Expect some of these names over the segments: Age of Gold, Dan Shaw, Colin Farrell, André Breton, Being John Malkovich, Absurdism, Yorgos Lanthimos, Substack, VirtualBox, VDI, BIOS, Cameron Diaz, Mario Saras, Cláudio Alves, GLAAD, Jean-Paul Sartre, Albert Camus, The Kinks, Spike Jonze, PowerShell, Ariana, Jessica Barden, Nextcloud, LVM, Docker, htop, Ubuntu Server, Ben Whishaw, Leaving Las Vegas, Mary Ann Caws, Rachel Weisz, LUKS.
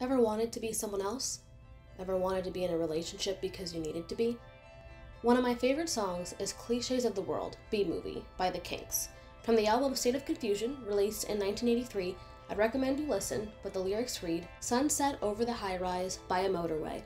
Ever wanted to be someone else? Ever wanted to be in a relationship because you needed to be? One of my favorite songs is Clichés of the World, B-Movie, by The Kinks. From the album State of Confusion, released in 1983, I'd recommend you listen, but the lyrics read, "Sunset over the high-rise by a motorway.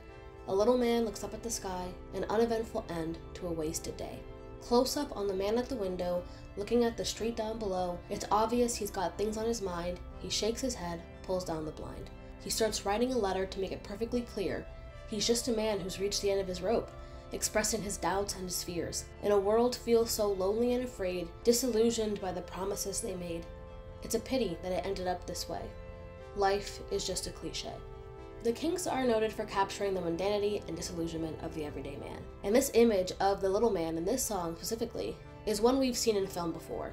A little man looks up at the sky, an uneventful end to a wasted day. Close up on the man at the window, looking at the street down below. It's obvious he's got things on his mind. He shakes his head, pulls down the blind. He starts writing a letter to make it perfectly clear. He's just a man who's reached the end of his rope, expressing his doubts and his fears. In a world feels so lonely and afraid, disillusioned by the promises they made. It's a pity that it ended up this way. Life is just a cliche." The Kinks are noted for capturing the mundanity and disillusionment of the everyday man. And this image of the little man in this song specifically is one we've seen in film before.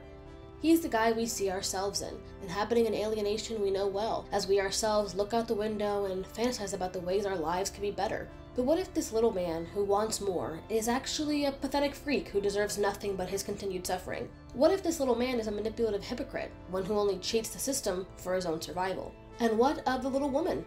He's the guy we see ourselves in, inhabiting an alienation we know well, as we ourselves look out the window and fantasize about the ways our lives could be better. But what if this little man who wants more is actually a pathetic freak who deserves nothing but his continued suffering? What if this little man is a manipulative hypocrite, one who only cheats the system for his own survival? And what of the little woman?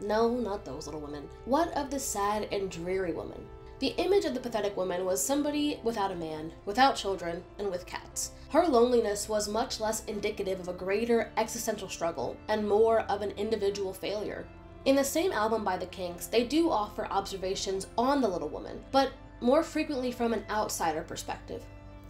No, not those little women. What of the sad and dreary woman? The image of the pathetic woman was somebody without a man, without children, and with cats. Her loneliness was much less indicative of a greater existential struggle and more of an individual failure. In the same album by The Kinks, they do offer observations on the little woman, but more frequently from an outsider perspective,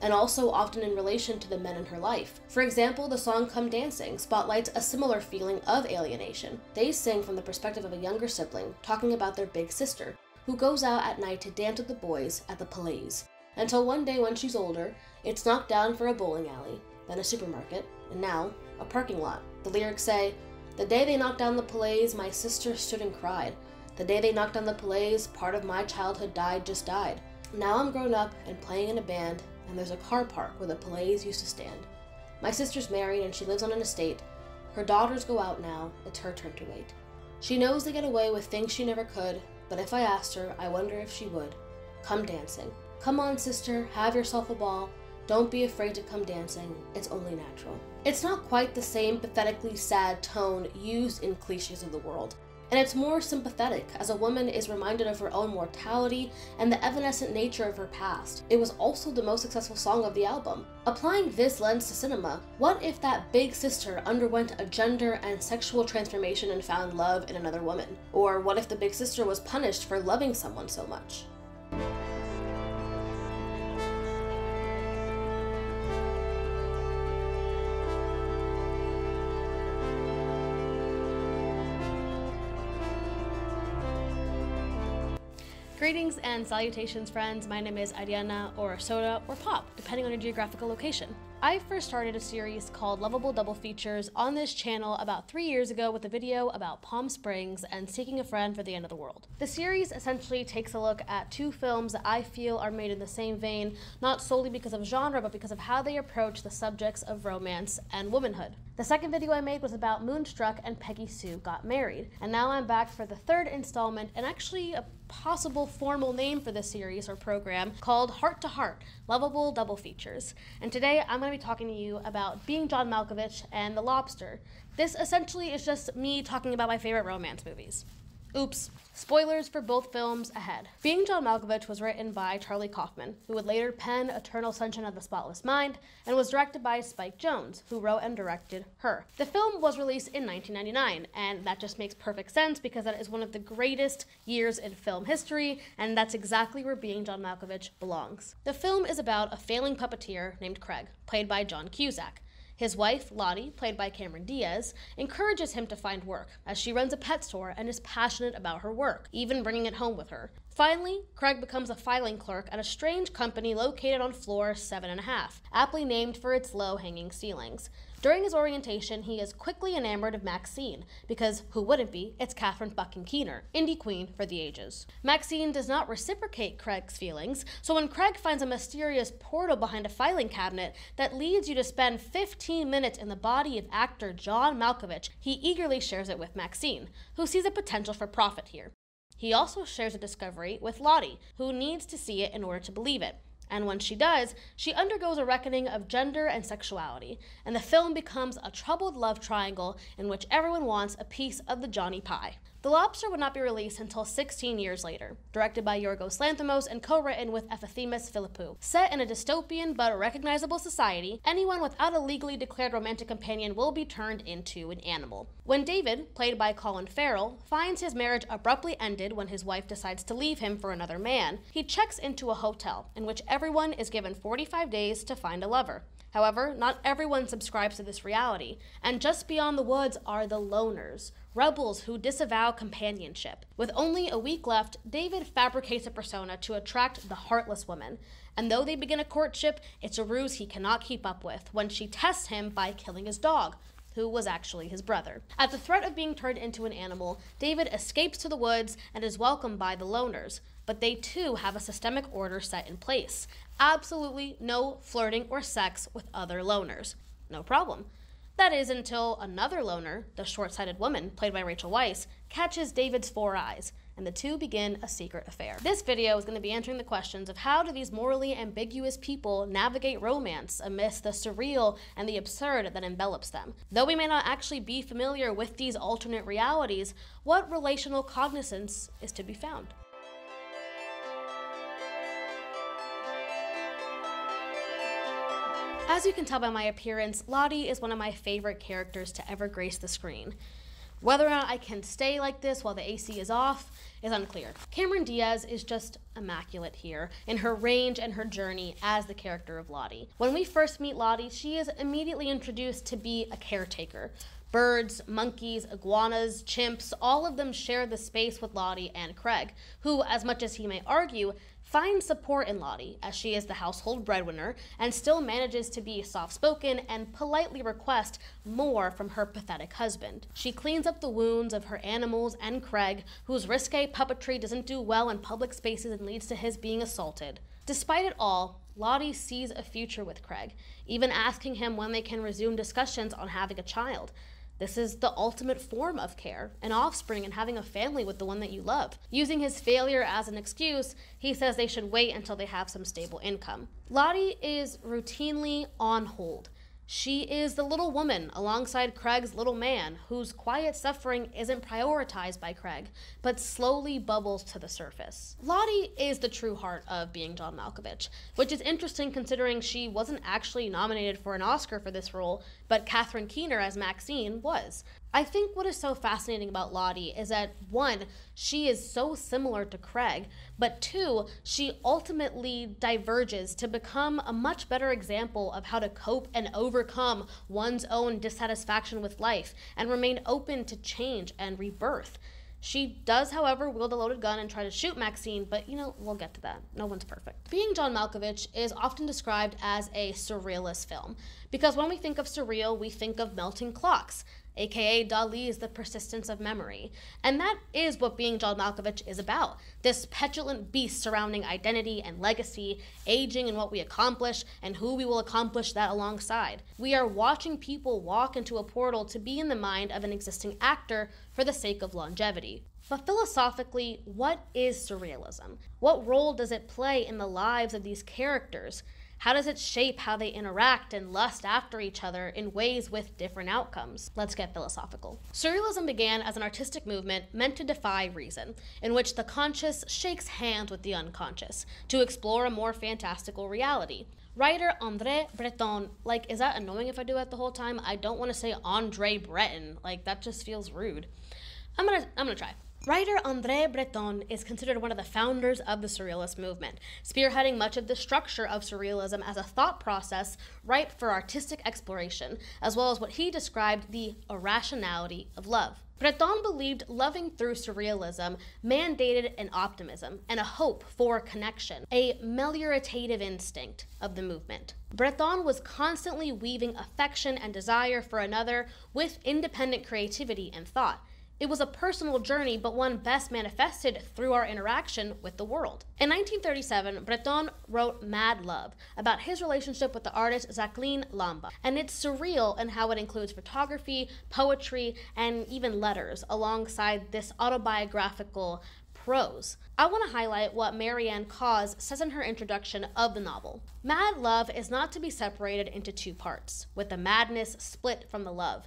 and also often in relation to the men in her life. For example, the song Come Dancing spotlights a similar feeling of alienation. They sing from the perspective of a younger sibling, talking about their big sister, who goes out at night to dance with the boys at the Palais, until one day when she's older, it's knocked down for a bowling alley, then a supermarket, and now a parking lot. The lyrics say, "The day they knocked down the Palais, my sister stood and cried. The day they knocked down the Palais, part of my childhood just died. Now I'm grown up and playing in a band, and there's a car park where the Palais used to stand. My sister's married and she lives on an estate. Her daughters go out now, it's her turn to wait. She knows they get away with things she never could, but if I asked her, I wonder if she would. Come dancing. Come on, sister, have yourself a ball. Don't be afraid to come dancing, it's only natural." It's not quite the same pathetically sad tone used in Clichés of the World, and it's more sympathetic, as a woman is reminded of her own mortality and the evanescent nature of her past. It was also the most successful song of the album. Applying this lens to cinema, what if that big sister underwent a gender and sexual transformation and found love in another woman? Or what if the big sister was punished for loving someone so much? Greetings and salutations, friends. My name is Ariana, or Soda, or Pop, depending on your geographical location. I first started a series called Lovable Double Features on this channel about 3 years ago with a video about Palm Springs and Seeking a Friend for the End of the World. The series essentially takes a look at two films that I feel are made in the same vein, not solely because of genre, but because of how they approach the subjects of romance and womanhood. The second video I made was about Moonstruck and Peggy Sue Got Married. And now I'm back for the third installment, and actually a possible formal name for this series or program, called Heart to Heart, Lovable Double Features. And today I'm going to be talking to you about Being John Malkovich and The Lobster. This essentially is just me talking about my favorite romance movies. Oops. Spoilers for both films ahead. Being John Malkovich was written by Charlie Kaufman, who would later pen Eternal Sunshine of the Spotless Mind, and was directed by Spike Jonze, who wrote and directed Her. The film was released in 1999, and that just makes perfect sense because that is one of the greatest years in film history, and that's exactly where Being John Malkovich belongs. The film is about a failing puppeteer named Craig, played by John Cusack. His wife, Lottie, played by Cameron Diaz, encourages him to find work, as she runs a pet store and is passionate about her work, even bringing it home with her. Finally, Craig becomes a filing clerk at a strange company located on floor 7.5, aptly named for its low-hanging ceilings. During his orientation, he is quickly enamored of Maxine, because who wouldn't be? It's Catherine fucking Keener, indie queen for the ages. Maxine does not reciprocate Craig's feelings, so when Craig finds a mysterious portal behind a filing cabinet that leads you to spend 15 minutes in the body of actor John Malkovich, he eagerly shares it with Maxine, who sees a potential for profit here. He also shares a discovery with Lottie, who needs to see it in order to believe it. And when she does, she undergoes a reckoning of gender and sexuality, and the film becomes a troubled love triangle in which everyone wants a piece of the Johnny pie. The Lobster would not be released until 16 years later, directed by Yorgos Lanthimos and co-written with Efthymis Filippou. Set in a dystopian but recognizable society, anyone without a legally declared romantic companion will be turned into an animal. When David, played by Colin Farrell, finds his marriage abruptly ended when his wife decides to leave him for another man, he checks into a hotel in which everyone is given 45 days to find a lover. However, not everyone subscribes to this reality, and just beyond the woods are the loners, rebels who disavow companionship. With only a week left, David fabricates a persona to attract the heartless woman, and though they begin a courtship, it's a ruse he cannot keep up with when she tests him by killing his dog, who was actually his brother. At the threat of being turned into an animal, David escapes to the woods and is welcomed by the loners, but they too have a systemic order set in place. Absolutely no flirting or sex with other loners. No problem. That is until another loner, the short-sighted woman, played by Rachel Weisz, catches David's four eyes, and the two begin a secret affair. This video is going to be answering the questions of how do these morally ambiguous people navigate romance amidst the surreal and the absurd that envelops them. Though we may not actually be familiar with these alternate realities, what relational cognizance is to be found? As you can tell by my appearance, Lottie is one of my favorite characters to ever grace the screen. Whether or not I can stay like this while the AC is off is unclear. Cameron Diaz is just immaculate here in her range and her journey as the character of Lottie. When we first meet Lottie, she is immediately introduced to be a caretaker. Birds, monkeys, iguanas, chimps, all of them share the space with Lottie and Craig, who, as much as he may argue, finds support in Lottie, as she is the household breadwinner and still manages to be soft-spoken and politely request more from her pathetic husband. She cleans up the wounds of her animals and Craig, whose risque puppetry doesn't do well in public spaces and leads to his being assaulted. Despite it all, Lottie sees a future with Craig, even asking him when they can resume discussions on having a child. This is the ultimate form of care, an offspring and having a family with the one that you love. Using his failure as an excuse, he says they should wait until they have some stable income. Lottie is routinely on hold. She is the little woman alongside Craig's little man, whose quiet suffering isn't prioritized by Craig, but slowly bubbles to the surface. Lottie is the true heart of Being John Malkovich, which is interesting considering she wasn't actually nominated for an Oscar for this role, but Catherine Keener as Maxine was. I think what is so fascinating about Lottie is that, one, she is so similar to Craig, but two, she ultimately diverges to become a much better example of how to cope and overcome one's own dissatisfaction with life and remain open to change and rebirth. She does, however, wield a loaded gun and try to shoot Maxine, but you know, we'll get to that. No one's perfect. Being John Malkovich is often described as a surrealist film, because when we think of surreal, we think of melting clocks, aka Dali's The Persistence of Memory. And that is what Being John Malkovich is about, this petulant beast surrounding identity and legacy, aging and what we accomplish, and who we will accomplish that alongside. We are watching people walk into a portal to be in the mind of an existing actor for the sake of longevity. But philosophically, what is surrealism? What role does it play in the lives of these characters? How does it shape how they interact and lust after each other in ways with different outcomes? Let's get philosophical. Surrealism began as an artistic movement meant to defy reason, in which the conscious shakes hands with the unconscious to explore a more fantastical reality. Writer André Breton, like, is that annoying if I do that the whole time? I don't want to say André Breton, like, that just feels rude. I'm gonna try. Writer André Breton is considered one of the founders of the Surrealist movement, spearheading much of the structure of Surrealism as a thought process ripe for artistic exploration, as well as what he described the irrationality of love. Breton believed loving through surrealism mandated an optimism and a hope for connection, a meliorative instinct of the movement. Breton was constantly weaving affection and desire for another with independent creativity and thought. It was a personal journey, but one best manifested through our interaction with the world. In 1937, Breton wrote Mad Love about his relationship with the artist Jacqueline Lamba, and it's surreal in how it includes photography, poetry, and even letters alongside this autobiographical prose. I want to highlight what Mary Ann Caws says in her introduction of the novel. Mad Love is not to be separated into two parts, with the madness split from the love.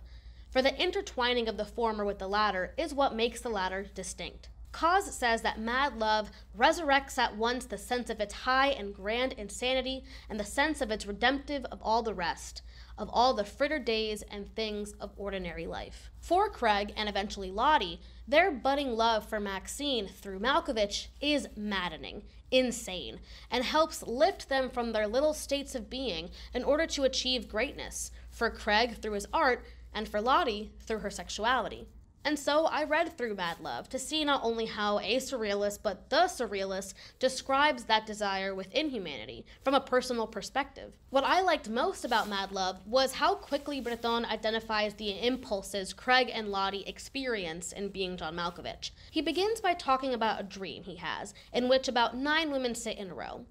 for the intertwining of the former with the latter is what makes the latter distinct. Caws says that mad love resurrects at once the sense of its high and grand insanity and the sense of its redemptive of all the rest, of all the fritter days and things of ordinary life. For Craig, and eventually Lottie, their budding love for Maxine through Malkovich is maddening, insane, and helps lift them from their little states of being in order to achieve greatness, for Craig through his art, and for Lottie through her sexuality. And so I read through Mad Love to see not only how a surrealist, but the surrealist describes that desire within humanity from a personal perspective. What I liked most about Mad Love was how quickly Breton identifies the impulses Craig and Lottie experience in Being John Malkovich. He begins by talking about a dream he has, in which about 9 women sit in a row.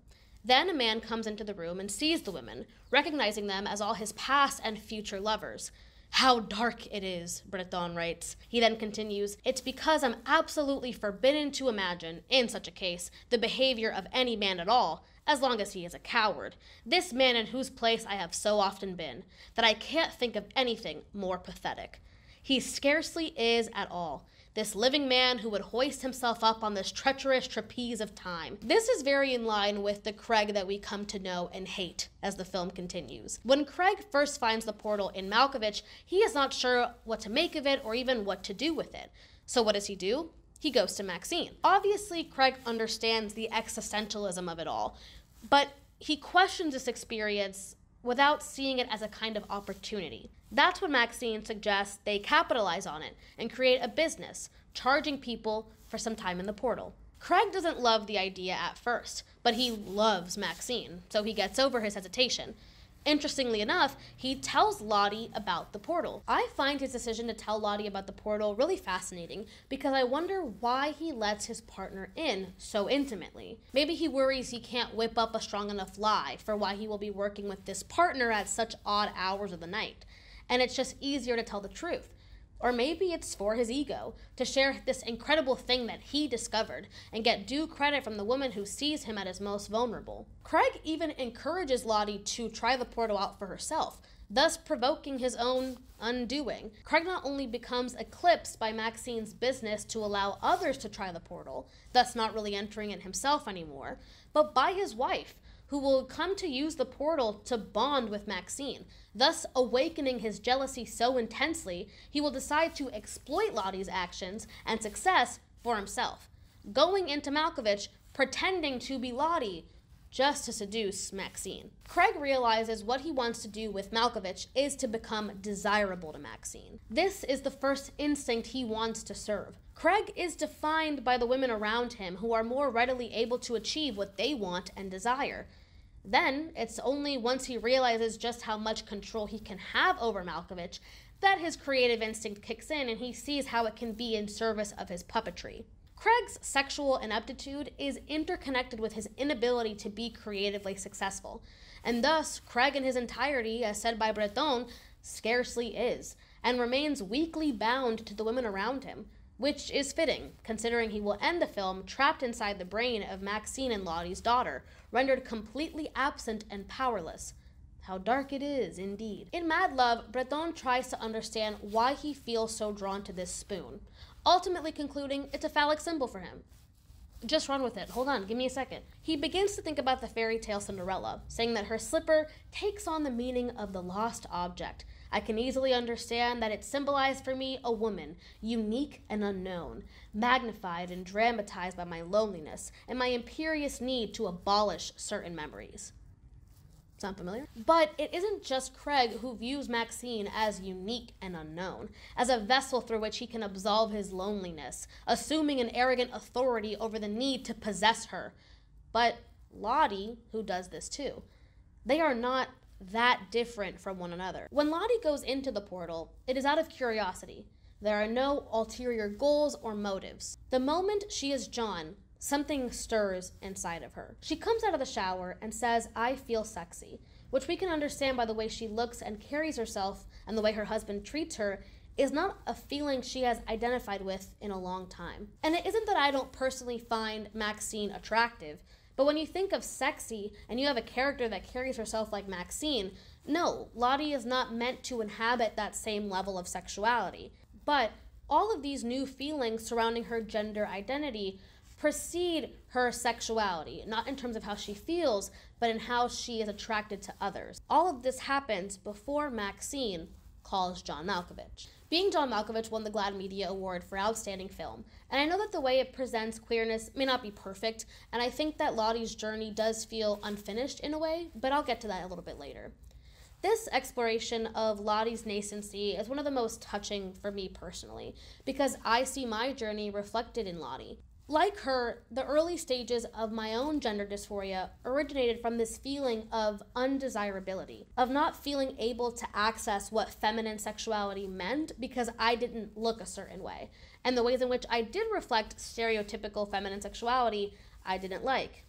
Then a man comes into the room and sees the women, recognizing them as all his past and future lovers. "How dark it is," Breton writes. He then continues, "It's because I'm absolutely forbidden to imagine, in such a case, the behavior of any man at all, as long as he is a coward, this man in whose place I have so often been, that I can't think of anything more pathetic. He scarcely is at all, this living man who would hoist himself up on this treacherous trapeze of time." This is very in line with the Craig that we come to know and hate as the film continues. When Craig first finds the portal in Malkovich, he is not sure what to make of it or even what to do with it. So what does he do? He goes to Maxine. Obviously, Craig understands the existentialism of it all, but he questions this experience without seeing it as a kind of opportunity. That's when Maxine suggests they capitalize on it and create a business, charging people for some time in the portal. Craig doesn't love the idea at first, but he loves Maxine, so he gets over his hesitation. Interestingly enough, he tells Lottie about the portal. I find his decision to tell Lottie about the portal really fascinating because I wonder why he lets his partner in so intimately. Maybe he worries he can't whip up a strong enough lie for why he will be working with this partner at such odd hours of the night, and it's just easier to tell the truth. Or maybe it's for his ego, to share this incredible thing that he discovered and get due credit from the woman who sees him at his most vulnerable. Craig even encourages Lottie to try the portal out for herself, thus provoking his own undoing. Craig not only becomes eclipsed by Maxine's business to allow others to try the portal, thus not really entering it himself anymore, but by his wife, who will come to use the portal to bond with Maxine, thus awakening his jealousy so intensely, he will decide to exploit Lottie's actions and success for himself, going into Malkovich pretending to be Lottie just to seduce Maxine. Craig realizes what he wants to do with Malkovich is to become desirable to Maxine. This is the first instinct he wants to serve. Craig is defined by the women around him who are more readily able to achieve what they want and desire. Then, it's only once he realizes just how much control he can have over Malkovich that his creative instinct kicks in and he sees how it can be in service of his puppetry. Craig's sexual ineptitude is interconnected with his inability to be creatively successful, and thus Craig in his entirety, as said by Breton, scarcely is, and remains weakly bound to the women around him, which is fitting, considering he will end the film trapped inside the brain of Maxine and Lottie's daughter, rendered completely absent and powerless. How dark it is, indeed. In Mad Love, Breton tries to understand why he feels so drawn to this spoon, ultimately concluding it's a phallic symbol for him. Just run with it, hold on, give me a second. He begins to think about the fairy tale Cinderella, saying that her slipper takes on the meaning of the lost object. I can easily understand that it symbolized for me a woman, unique and unknown, magnified and dramatized by my loneliness and my imperious need to abolish certain memories. Sound familiar? But it isn't just Craig who views Maxine as unique and unknown, as a vessel through which he can absolve his loneliness, assuming an arrogant authority over the need to possess her. But Lottie, who does this too, they are not that different from one another. When Lottie goes into the portal, it is out of curiosity. There are no ulterior goals or motives. The moment she is John, something stirs inside of her. She comes out of the shower and says, "I feel sexy," which we can understand by the way she looks and carries herself and the way her husband treats her is not a feeling she has identified with in a long time. And it isn't that I don't personally find Maxine attractive, but when you think of sexy and you have a character that carries herself like Maxine, No, Lottie is not meant to inhabit that same level of sexuality. But all of these new feelings surrounding her gender identity precede her sexuality, not in terms of how she feels, but in how she is attracted to others. All of this happens before Maxine calls John Malkovich. Being John Malkovich won the GLAAD Media Award for Outstanding Film, and I know that the way it presents queerness may not be perfect, and I think that Lottie's journey does feel unfinished in a way, but I'll get to that a little bit later. This exploration of Lottie's nascency is one of the most touching for me personally, because I see my journey reflected in Lottie. Like her, the early stages of my own gender dysphoria originated from this feeling of undesirability, of not feeling able to access what feminine sexuality meant because I didn't look a certain way, and the ways in which I did reflect stereotypical feminine sexuality I didn't like.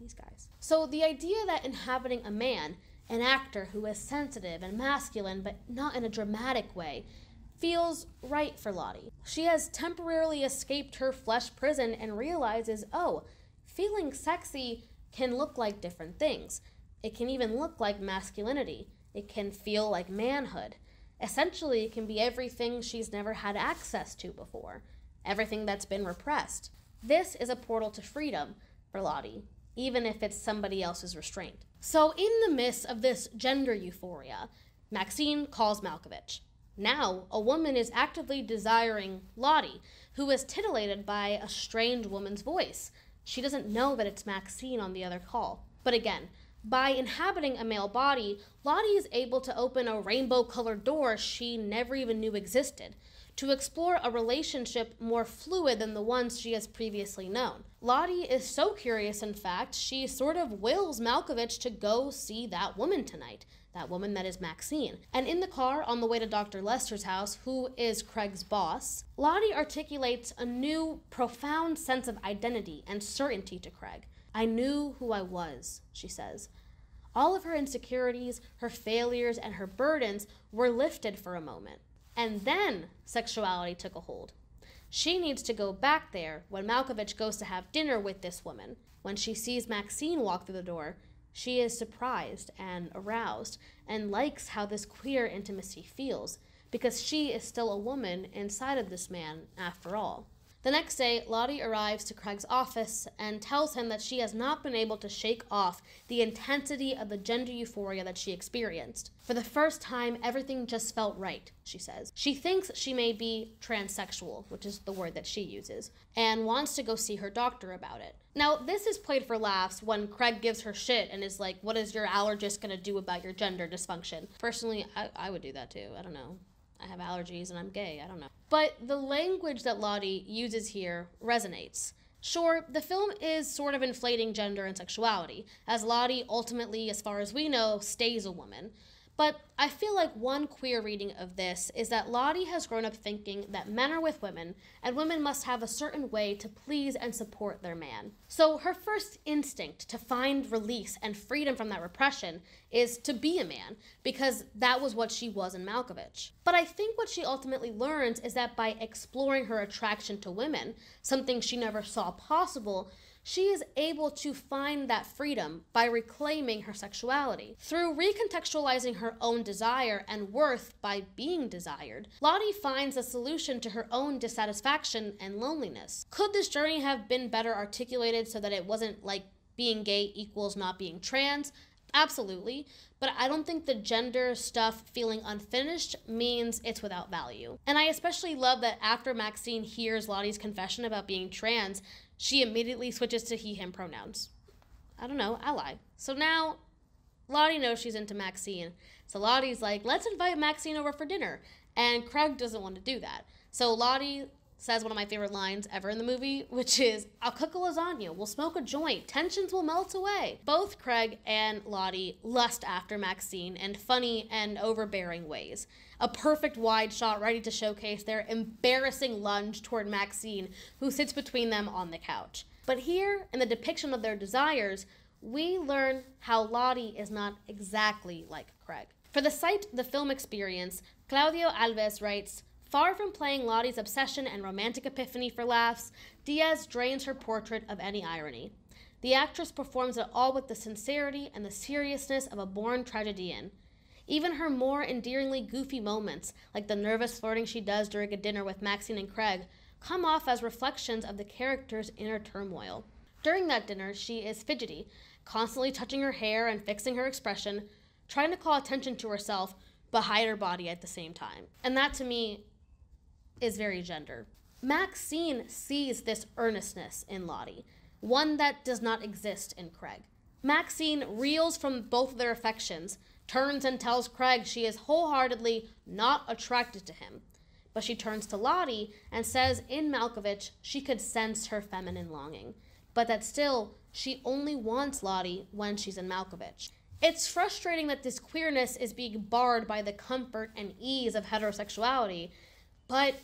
These guys. So the idea that inhabiting a man, an actor who is sensitive and masculine but not in a dramatic way, feels right for Lottie. She has temporarily escaped her flesh prison and realizes, oh, feeling sexy can look like different things. It can even look like masculinity. It can feel like manhood. Essentially, it can be everything she's never had access to before, everything that's been repressed. This is a portal to freedom for Lottie, even if it's somebody else's restraint. So in the midst of this gender euphoria, Maxine calls Malkovich. Now, a woman is actively desiring Lottie, who is titillated by a strange woman's voice. She doesn't know that it's Maxine on the other call. But again, by inhabiting a male body, Lottie is able to open a rainbow-colored door she never even knew existed, to explore a relationship more fluid than the ones she has previously known. Lottie is so curious, in fact, she sort of wills Malkovich to go see that woman tonight. That woman that is Maxine. And in the car on the way to Dr. Lester's house, who is Craig's boss, Lottie articulates a new, profound sense of identity and certainty to Craig. I knew who I was, she says. All of her insecurities, her failures, and her burdens were lifted for a moment. And then sexuality took a hold. She needs to go back there when Malkovich goes to have dinner with this woman. When she sees Maxine walk through the door, she is surprised and aroused and likes how this queer intimacy feels because she is still a woman inside of this man after all. The next day, Lottie arrives to Craig's office and tells him that she has not been able to shake off the intensity of the gender euphoria that she experienced. For the first time, everything just felt right, she says. She thinks she may be transsexual, which is the word that she uses, and wants to go see her doctor about it. Now, this is played for laughs when Craig gives her shit and is like, what is your allergist gonna do about your gender dysfunction? Personally, I would do that too. I don't know. I have allergies and I'm gay, I don't know. But the language that Lottie uses here resonates. Sure, the film is sort of inflating gender and sexuality, as Lottie ultimately, as far as we know, stays a woman. But I feel like one queer reading of this is that Lottie has grown up thinking that men are with women, and women must have a certain way to please and support their man. So her first instinct to find release and freedom from that repression is to be a man, because that was what she was in Malkovich. But I think what she ultimately learns is that by exploring her attraction to women, something she never saw possible, she is able to find that freedom by reclaiming her sexuality. Through recontextualizing her own desire and worth by being desired, Lottie finds a solution to her own dissatisfaction and loneliness. Could this journey have been better articulated so that it wasn't like being gay equals not being trans? Absolutely, but I don't think the gender stuff feeling unfinished means it's without value. And I especially love that after Maxine hears Lottie's confession about being trans, she immediately switches to he/him pronouns. I don't know, ally. So now Lottie knows she's into Maxine. So Lottie's like, let's invite Maxine over for dinner. And Craig doesn't want to do that. So Lottie says one of my favorite lines ever in the movie, which is, I'll cook a lasagna, we'll smoke a joint, tensions will melt away. Both Craig and Lottie lust after Maxine in funny and overbearing ways. A perfect wide shot ready to showcase their embarrassing lunge toward Maxine, who sits between them on the couch. But here, in the depiction of their desires, we learn how Lottie is not exactly like Craig. For the site, The Film Experience, Claudio Alves writes, far from playing Lottie's obsession and romantic epiphany for laughs, Diaz drains her portrait of any irony. The actress performs it all with the sincerity and the seriousness of a born tragedian. Even her more endearingly goofy moments, like the nervous flirting she does during a dinner with Maxine and Craig, come off as reflections of the character's inner turmoil. During that dinner, she is fidgety, constantly touching her hair and fixing her expression, trying to call attention to herself, but hide her body at the same time. And that, to me, is very gender. Maxine sees this earnestness in Lottie, one that does not exist in Craig. Maxine reels from both of their affections, turns and tells Craig she is wholeheartedly not attracted to him. But she turns to Lottie and says in Malkovich she could sense her feminine longing, but that still she only wants Lottie when she's in Malkovich. It's frustrating that this queerness is being barred by the comfort and ease of heterosexuality, but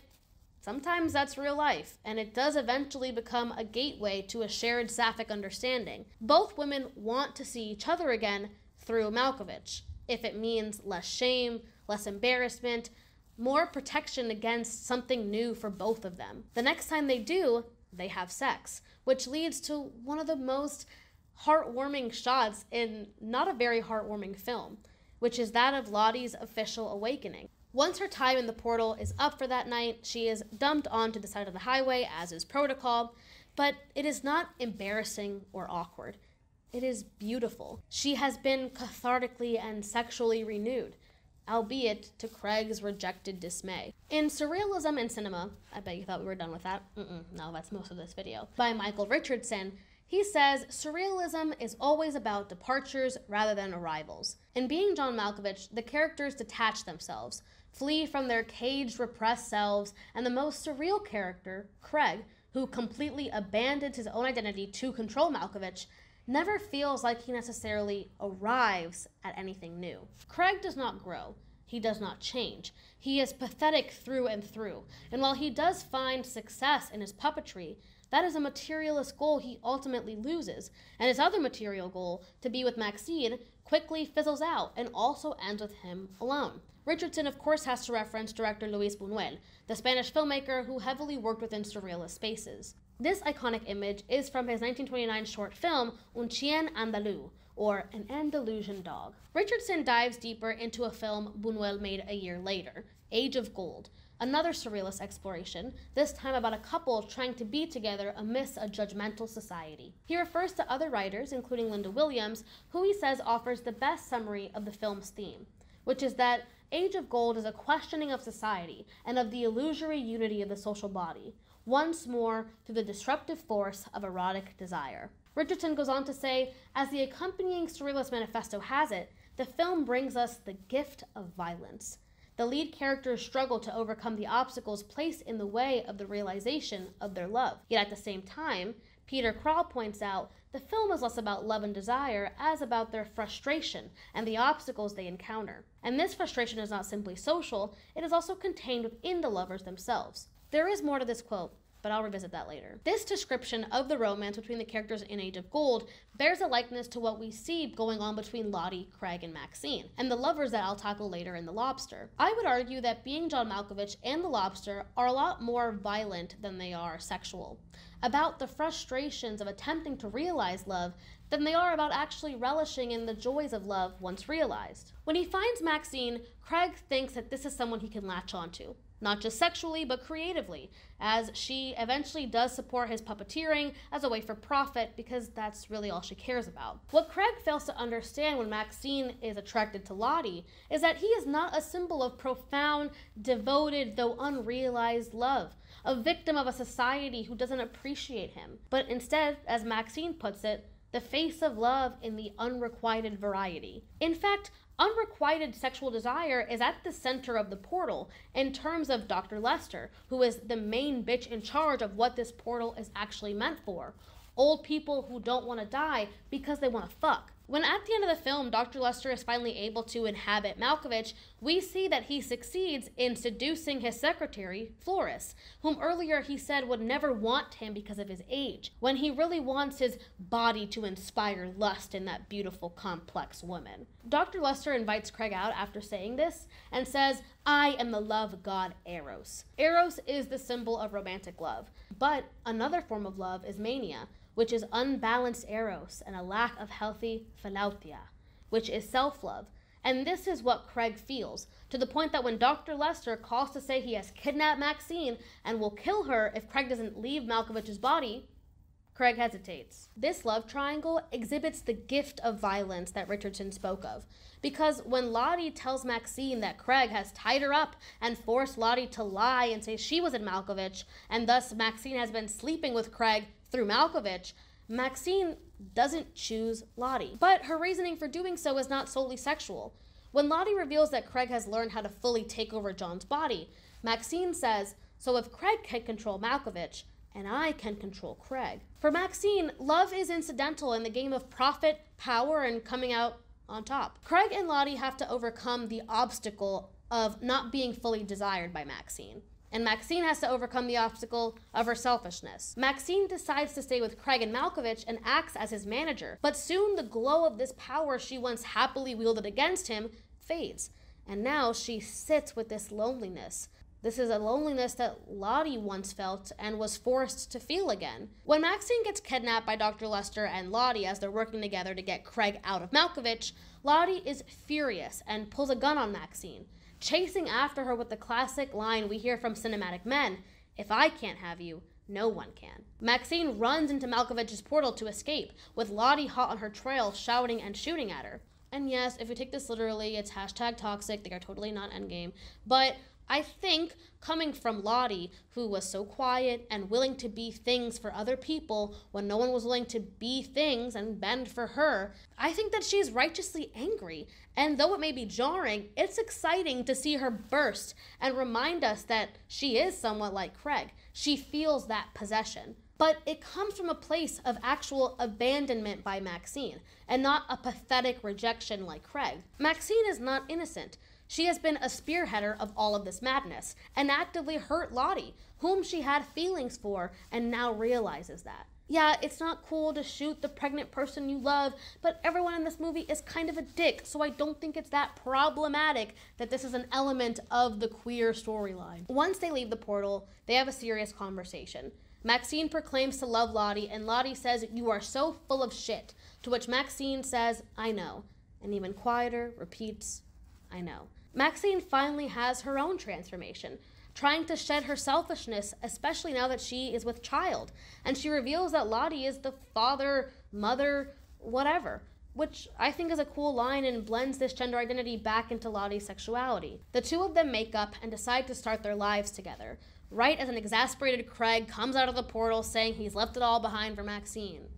sometimes that's real life, and it does eventually become a gateway to a shared sapphic understanding. Both women want to see each other again through Malkovich, if it means less shame, less embarrassment, more protection against something new for both of them. The next time they do, they have sex, which leads to one of the most heartwarming shots in not a very heartwarming film, which is that of Lottie's official awakening. Once her time in the portal is up for that night, she is dumped onto the side of the highway, as is protocol, but it is not embarrassing or awkward. It is beautiful. She has been cathartically and sexually renewed, albeit to Craig's rejected dismay. In Surrealism in Cinema, I bet you thought we were done with that. No, that's most of this video. By Michael Richardson, he says, "Surrealism is always about departures rather than arrivals. In Being John Malkovich, the characters detach themselves, flee from their caged, repressed selves, and the most surreal character, Craig, who completely abandons his own identity to control Malkovich, never feels like he necessarily arrives at anything new. Craig does not grow. He does not change. He is pathetic through and through. And while he does find success in his puppetry, that is a materialist goal he ultimately loses. And his other material goal, to be with Maxine, quickly fizzles out and also ends with him alone." Richardson, of course, has to reference director Luis Buñuel, the Spanish filmmaker who heavily worked within surrealist spaces. This iconic image is from his 1929 short film, Un Chien Andalou, or An Andalusian Dog. Richardson dives deeper into a film Buñuel made a year later, Age of Gold, another surrealist exploration, this time about a couple trying to be together amidst a judgmental society. He refers to other writers, including Linda Williams, who he says offers the best summary of the film's theme, which is that Age of Gold is a questioning of society and of the illusory unity of the social body, once more through the disruptive force of erotic desire. Richardson goes on to say, "As the accompanying Surrealist Manifesto has it, the film brings us the gift of violence. The lead characters struggle to overcome the obstacles placed in the way of the realization of their love. Yet at the same time, Peter Kral points out, the film is less about love and desire as about their frustration and the obstacles they encounter. And this frustration is not simply social, it is also contained within the lovers themselves." There is more to this quote, but I'll revisit that later. This description of the romance between the characters in Age of Gold bears a likeness to what we see going on between Lottie, Craig, and Maxine, and the lovers that I'll tackle later in The Lobster. I would argue that Being John Malkovich and The Lobster are a lot more violent than they are sexual, about the frustrations of attempting to realize love than they are about actually relishing in the joys of love once realized. When he finds Maxine, Craig thinks that this is someone he can latch onto, not just sexually, but creatively, as she eventually does support his puppeteering as a way for profit because that's really all she cares about. What Craig fails to understand when Maxine is attracted to Lottie is that he is not a symbol of profound, devoted, though unrealized love, a victim of a society who doesn't appreciate him, but instead, as Maxine puts it, the face of love in the unrequited variety. In fact, unrequited sexual desire is at the center of the portal in terms of Dr. Lester, who is the main bitch in charge of what this portal is actually meant for. Old people who don't want to die because they want to fuck. When at the end of the film, Dr. Lester is finally able to inhabit Malkovich, we see that he succeeds in seducing his secretary, Floris, whom earlier he said would never want him because of his age, when he really wants his body to inspire lust in that beautiful, complex woman. Dr. Lester invites Craig out after saying this and says, "I am the love god Eros." Eros is the symbol of romantic love, but another form of love is mania, which is unbalanced eros and a lack of healthy philautia, which is self-love. And this is what Craig feels, to the point that when Dr. Lester calls to say he has kidnapped Maxine and will kill her if Craig doesn't leave Malkovich's body, Craig hesitates. This love triangle exhibits the gift of violence that Richardson spoke of, because when Lottie tells Maxine that Craig has tied her up and forced Lottie to lie and say she was in Malkovich, and thus Maxine has been sleeping with Craig through Malkovich, Maxine doesn't choose Lottie. But her reasoning for doing so is not solely sexual. When Lottie reveals that Craig has learned how to fully take over John's body, Maxine says, "So if Craig can control Malkovich, and I can control Craig." For Maxine, love is incidental in the game of profit, power, and coming out on top. Craig and Lottie have to overcome the obstacle of not being fully desired by Maxine, and Maxine has to overcome the obstacle of her selfishness. Maxine decides to stay with Craig and Malkovich and acts as his manager, but soon the glow of this power she once happily wielded against him fades, and now she sits with this loneliness. This is a loneliness that Lottie once felt and was forced to feel again. When Maxine gets kidnapped by Dr. Lester and Lottie as they're working together to get Craig out of Malkovich, Lottie is furious and pulls a gun on Maxine, chasing after her with the classic line we hear from cinematic men, "If I can't have you, no one can." Maxine runs into Malkovich's portal to escape, with Lottie hot on her trail, shouting and shooting at her. And yes, if you take this literally, it's #toxic, they are totally not endgame, but I think, coming from Lottie, who was so quiet and willing to be things for other people when no one was willing to be things and bend for her, I think that she's righteously angry. And though it may be jarring, it's exciting to see her burst and remind us that she is somewhat like Craig. She feels that possession. But it comes from a place of actual abandonment by Maxine, and not a pathetic rejection like Craig. Maxine is not innocent. She has been a spearheader of all of this madness and actively hurt Lottie, whom she had feelings for and now realizes that. Yeah, it's not cool to shoot the pregnant person you love, but everyone in this movie is kind of a dick, so I don't think it's that problematic that this is an element of the queer storyline. Once they leave the portal, they have a serious conversation. Maxine proclaims to love Lottie, and Lottie says, "You are so full of shit," to which Maxine says, "I know," and even quieter, repeats, "I know." Maxine finally has her own transformation, trying to shed her selfishness, especially now that she is with child, and she reveals that Lottie is the father, mother, whatever, which I think is a cool line and blends this gender identity back into Lottie's sexuality. The two of them make up and decide to start their lives together, right as an exasperated Craig comes out of the portal saying he's left it all behind for Maxine.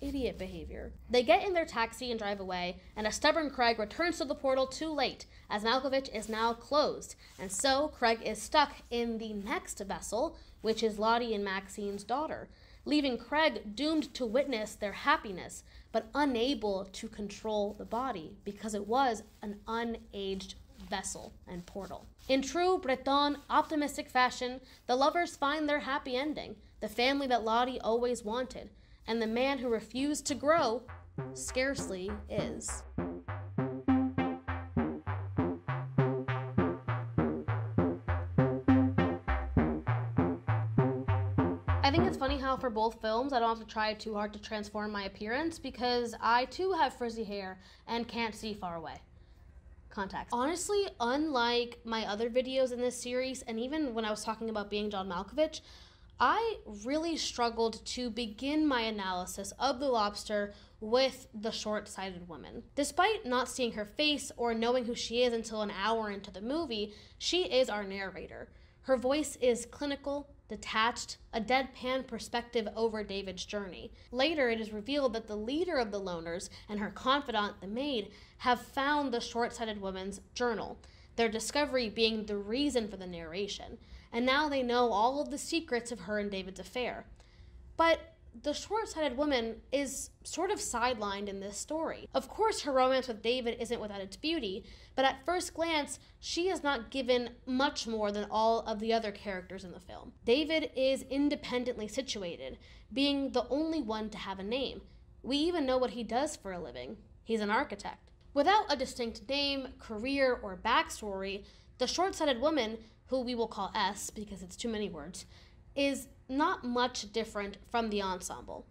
Idiot behavior. They get in their taxi and drive away, and a stubborn Craig returns to the portal too late, as Malkovich is now closed, and so Craig is stuck in the next vessel, which is Lottie and Maxine's daughter, leaving Craig doomed to witness their happiness, but unable to control the body, because it was an unaged vessel and portal. In true Breton optimistic fashion, the lovers find their happy ending, the family that Lottie always wanted, and the man who refused to grow scarcely is. I think it's funny how for both films I don't have to try too hard to transform my appearance, because I too have frizzy hair and can't see far away. Contacts. Honestly, unlike my other videos in this series, and even when I was talking about Being John Malkovich, I really struggled to begin my analysis of The Lobster with the short-sighted woman. Despite not seeing her face or knowing who she is until an hour into the movie, she is our narrator. Her voice is clinical, detached, a deadpan perspective over David's journey. Later, it is revealed that the leader of the loners and her confidant, the maid, have found the short-sighted woman's journal, their discovery being the reason for the narration. And now they know all of the secrets of her and David's affair. But the short-sighted woman is sort of sidelined in this story. Of course, her romance with David isn't without its beauty, but at first glance, she is not given much more than all of the other characters in the film. David is independently situated, being the only one to have a name. We even know what he does for a living. He's an architect. Without a distinct name, career, or backstory, the short-sighted woman, who we will call S because it's too many words, is not much different from the ensemble.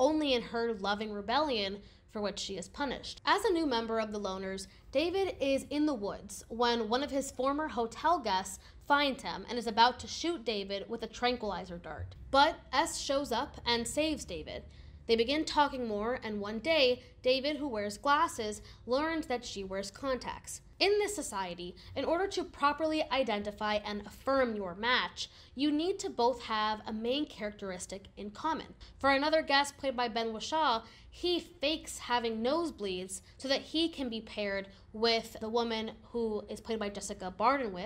only in her loving rebellion for which she is punished. As a new member of the Loners, David is in the woods when one of his former hotel guests finds him and is about to shoot David with a tranquilizer dart. But S shows up and saves David. They begin talking more, and one day, David, who wears glasses, learns that she wears contacts. In this society, in order to properly identify and affirm your match, you need to both have a main characteristic in common. For another guest played by Ben Whishaw, he fakes having nosebleeds so that he can be paired with the woman who is played by Jessica Barden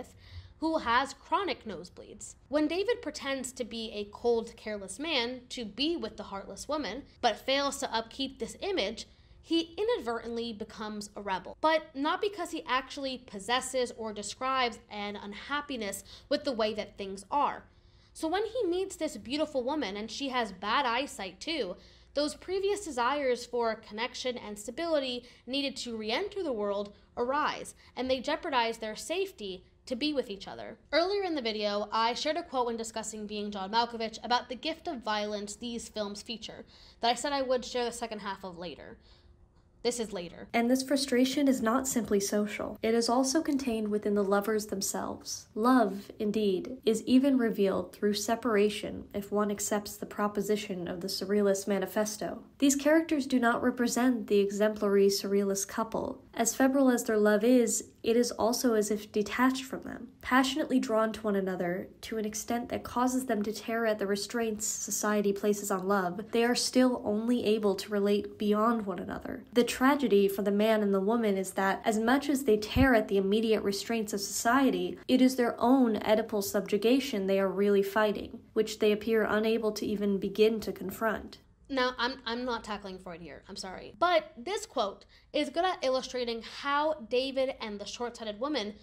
who has chronic nosebleeds. When David pretends to be a cold, careless man to be with the heartless woman, but fails to upkeep this image, he inadvertently becomes a rebel, but not because he actually possesses or describes an unhappiness with the way that things are. So when he meets this beautiful woman, and she has bad eyesight too, those previous desires for connection and stability needed to re-enter the world arise, and they jeopardize their safety to be with each other. Earlier in the video, I shared a quote when discussing Being John Malkovich about the gift of violence these films feature, that I said I would share the second half of later. This is later. And this frustration is not simply social. It is also contained within the lovers themselves. Love, indeed, is even revealed through separation if one accepts the proposition of the Surrealist Manifesto. These characters do not represent the exemplary Surrealist couple. As febrile as their love is, it is also as if detached from them, passionately drawn to one another to an extent that causes them to tear at the restraints society places on love. They are still only able to relate beyond one another. The tragedy for the man and the woman is that, as much as they tear at the immediate restraints of society, it is their own Oedipal subjugation they are really fighting, which they appear unable to even begin to confront. Now, I'm not tackling Freud here, I'm sorry. But this quote is good at illustrating how David and the short-sighted woman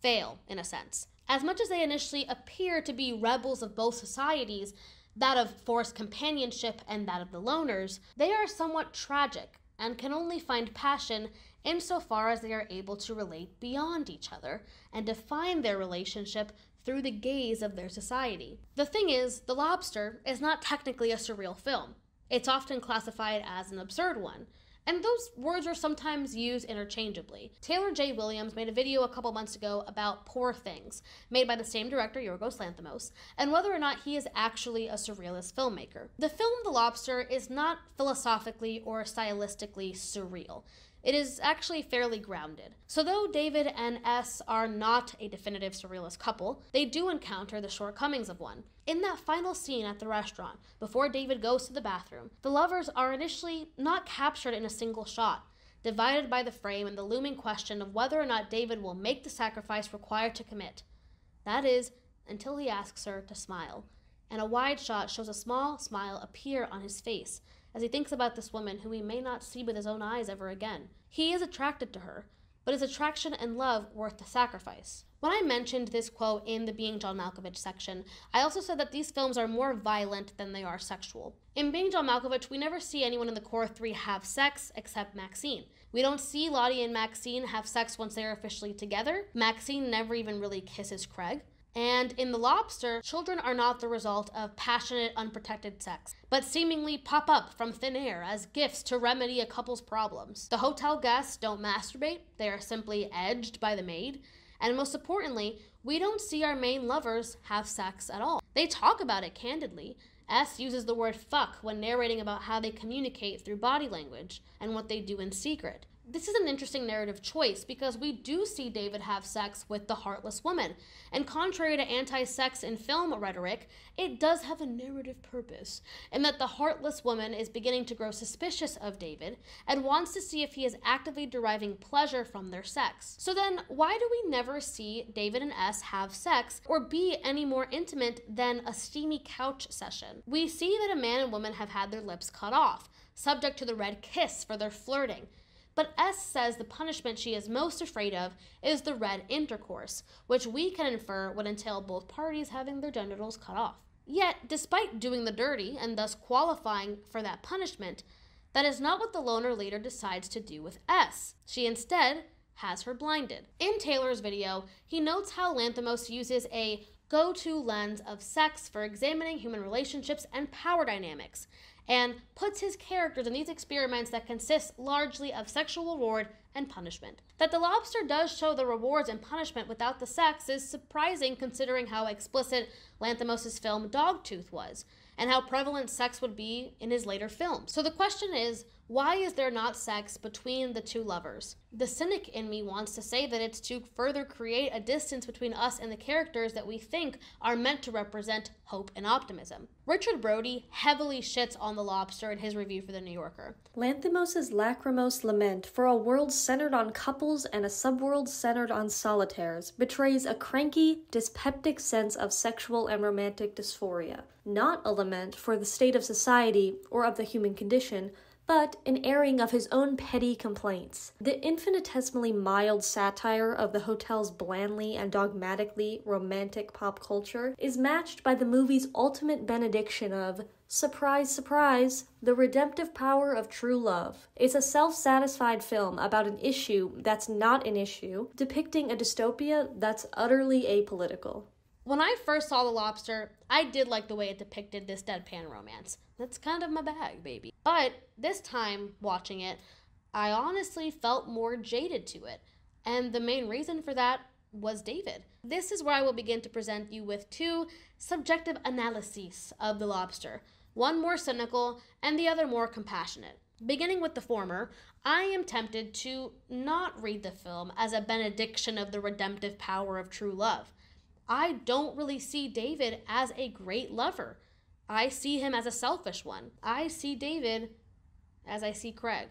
fail, in a sense. As much as they initially appear to be rebels of both societies, that of forced companionship and that of the loners, they are somewhat tragic and can only find passion insofar as they are able to relate beyond each other and define their relationship through the gaze of their society. The thing is, The Lobster is not technically a surreal film. It's often classified as an absurd one, and those words are sometimes used interchangeably. Taylor J. Williams made a video a couple months ago about Poor Things, made by the same director, Yorgos Lanthimos, and whether or not he is actually a surrealist filmmaker. The film The Lobster is not philosophically or stylistically surreal. It is actually fairly grounded. So though David and S are not a definitive surrealist couple, they do encounter the shortcomings of one. In that final scene at the restaurant, before David goes to the bathroom, the lovers are initially not captured in a single shot, divided by the frame and the looming question of whether or not David will make the sacrifice required to commit. That is, until he asks her to smile. And a wide shot shows a small smile appear on his face, as he thinks about this woman who he may not see with his own eyes ever again. He is attracted to her, but is attraction and love worth the sacrifice? When I mentioned this quote in the Being John Malkovich section, I also said that these films are more violent than they are sexual. In Being John Malkovich, we never see anyone in the core three have sex except Maxine. We don't see Lottie and Maxine have sex once they are officially together. Maxine never even really kisses Craig. And in The Lobster, children are not the result of passionate, unprotected sex, but seemingly pop up from thin air as gifts to remedy a couple's problems. The hotel guests don't masturbate, they are simply edged by the maid, and most importantly, we don't see our main lovers have sex at all. They talk about it candidly. S uses the word fuck when narrating about how they communicate through body language and what they do in secret. This is an interesting narrative choice because we do see David have sex with the heartless woman, and contrary to anti-sex in film rhetoric, it does have a narrative purpose, in that the heartless woman is beginning to grow suspicious of David and wants to see if he is actively deriving pleasure from their sex. So then, why do we never see David and S have sex or be any more intimate than a steamy couch session? We see that a man and woman have had their lips cut off, subject to the red kiss for their flirting. But S says the punishment she is most afraid of is the red intercourse, which we can infer would entail both parties having their genitals cut off. Yet, despite doing the dirty and thus qualifying for that punishment, that is not what the loner later decides to do with S. She instead has her blinded. In Taylor's video, he notes how Lanthimos uses a go-to lens of sex for examining human relationships and power dynamics, and puts his characters in these experiments that consist largely of sexual reward and punishment. That The Lobster does show the rewards and punishment without the sex is surprising considering how explicit Lanthimos' film Dogtooth was, and how prevalent sex would be in his later films. So the question is, why is there not sex between the two lovers? The cynic in me wants to say that it's to further create a distance between us and the characters that we think are meant to represent hope and optimism. Richard Brody heavily shits on The Lobster in his review for The New Yorker. Lanthimos' lachrymose lament for a world centered on couples and a subworld centered on solitaires betrays a cranky, dyspeptic sense of sexual and romantic dysphoria, not a lament for the state of society or of the human condition, but an airing of his own petty complaints. The infinitesimally mild satire of the hotel's blandly and dogmatically romantic pop culture is matched by the movie's ultimate benediction of, surprise, surprise, the redemptive power of true love. It's a self-satisfied film about an issue that's not an issue, depicting a dystopia that's utterly apolitical. When I first saw The Lobster, I did like the way it depicted this deadpan romance. That's kind of my bag, baby. But this time, watching it, I honestly felt more jaded to it. And the main reason for that was David. This is where I will begin to present you with two subjective analyses of The Lobster. One more cynical, and the other more compassionate. Beginning with the former, I am tempted to not read the film as a benediction of the redemptive power of true love. I don't really see David as a great lover. I see him as a selfish one. I see David as I see Craig.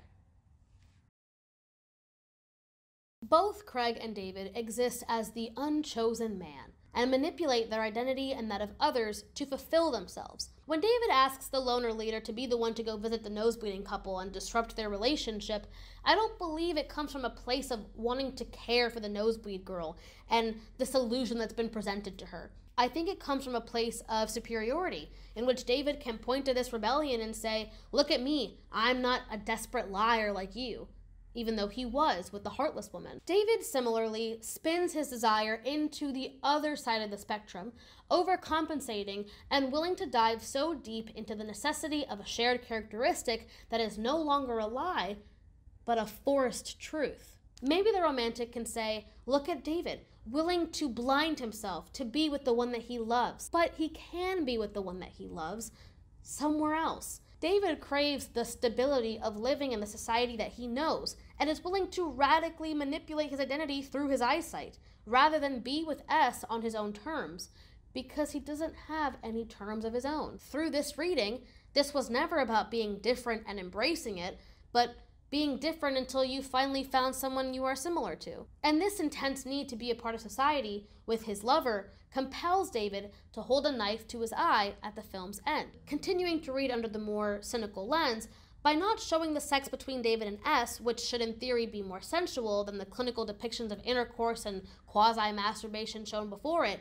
Both Craig and David exist as the unchosen man and manipulate their identity and that of others to fulfill themselves. When David asks the loner leader to be the one to go visit the nosebleeding couple and disrupt their relationship, I don't believe it comes from a place of wanting to care for the nosebleed girl and the solution that's been presented to her. I think it comes from a place of superiority, in which David can point to this rebellion and say, look at me, I'm not a desperate liar like you, even though he was with the heartless woman. David similarly spins his desire into the other side of the spectrum, overcompensating and willing to dive so deep into the necessity of a shared characteristic that is no longer a lie, but a forced truth. Maybe the romantic can say, look at David, willing to blind himself to be with the one that he loves, but he can be with the one that he loves somewhere else. David craves the stability of living in the society that he knows, and is willing to radically manipulate his identity through his eyesight, rather than be with S on his own terms, because he doesn't have any terms of his own. Through this reading, this was never about being different and embracing it, but being different until you finally found someone you are similar to. And this intense need to be a part of society with his lover compels David to hold a knife to his eye at the film's end. Continuing to read under the more cynical lens, by not showing the sex between David and S, which should in theory be more sensual than the clinical depictions of intercourse and quasi-masturbation shown before it,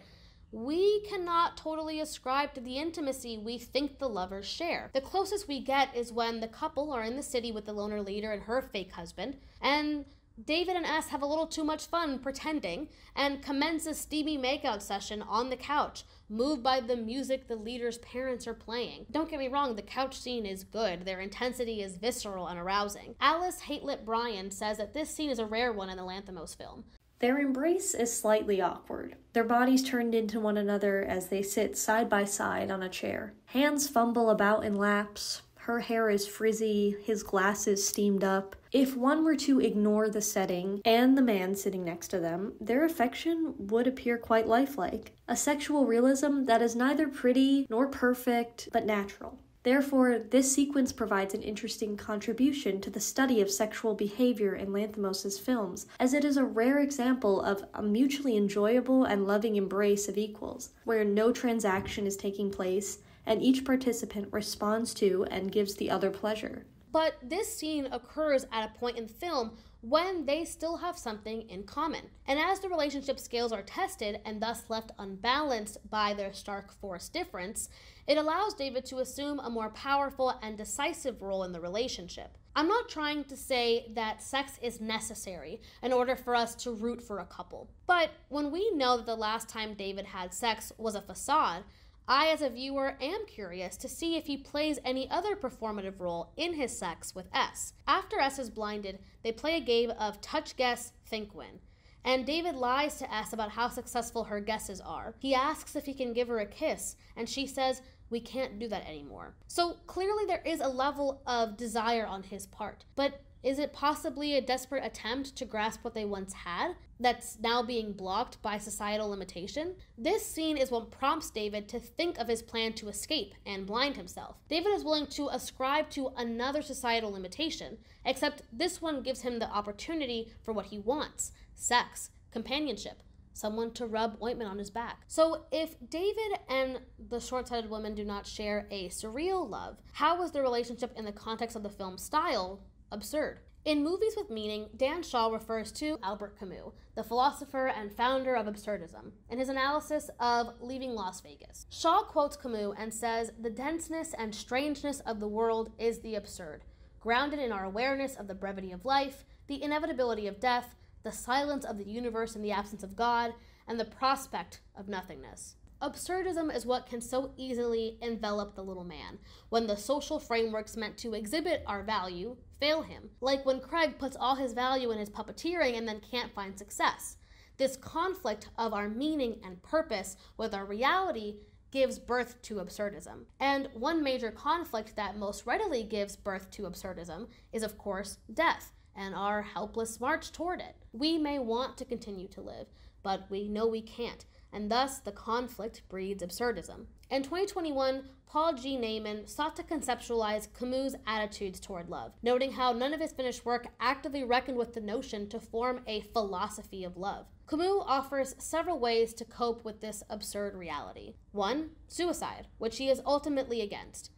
we cannot totally ascribe to the intimacy we think the lovers share. The closest we get is when the couple are in the city with the loner leader and her fake husband, and David and S have a little too much fun pretending, and commence a steamy makeout session on the couch, moved by the music the leader's parents are playing. Don't get me wrong, the couch scene is good, their intensity is visceral and arousing. Alice Haitlip Bryan says that this scene is a rare one in the Lanthimos film. Their embrace is slightly awkward, their bodies turned into one another as they sit side by side on a chair. Hands fumble about in laps, her hair is frizzy, his glasses steamed up. If one were to ignore the setting and the man sitting next to them, their affection would appear quite lifelike, a sexual realism that is neither pretty nor perfect, but natural. Therefore, this sequence provides an interesting contribution to the study of sexual behavior in Lanthimos' films, as it is a rare example of a mutually enjoyable and loving embrace of equals, where no transaction is taking place, and each participant responds to and gives the other pleasure. But this scene occurs at a point in the film when they still have something in common. And as the relationship scales are tested and thus left unbalanced by their stark force difference, it allows David to assume a more powerful and decisive role in the relationship. I'm not trying to say that sex is necessary in order for us to root for a couple. But when we know that the last time David had sex was a facade, I as a viewer am curious to see if he plays any other performative role in his sex with S. After S is blinded, they play a game of touch, guess, think, win. And David lies to S about how successful her guesses are. He asks if he can give her a kiss, and she says, "We can't do that anymore." So clearly there is a level of desire on his part, but is it possibly a desperate attempt to grasp what they once had that's now being blocked by societal limitation? This scene is what prompts David to think of his plan to escape and blind himself. David is willing to ascribe to another societal limitation, except this one gives him the opportunity for what he wants: sex, companionship, someone to rub ointment on his back. So if David and the short-sighted woman do not share a surreal love, how was their relationship in the context of the film's style absurd? In Movies with Meaning, Dan Shaw refers to Albert Camus, the philosopher and founder of absurdism, in his analysis of Leaving Las Vegas. Shaw quotes Camus and says, "The denseness and strangeness of the world is the absurd, grounded in our awareness of the brevity of life, the inevitability of death, the silence of the universe in the absence of God, and the prospect of nothingness." Absurdism is what can so easily envelop the little man, when the social frameworks meant to exhibit our value fail him, like when Craig puts all his value in his puppeteering and then can't find success. This conflict of our meaning and purpose with our reality gives birth to absurdism. And one major conflict that most readily gives birth to absurdism is, of course, death and our helpless march toward it. We may want to continue to live, but we know we can't, and thus the conflict breeds absurdism. In 2021, Paul G. Naiman sought to conceptualize Camus' attitudes toward love, noting how none of his finished work actively reckoned with the notion to form a philosophy of love. Camus offers several ways to cope with this absurd reality. 1. Suicide, which he is ultimately against.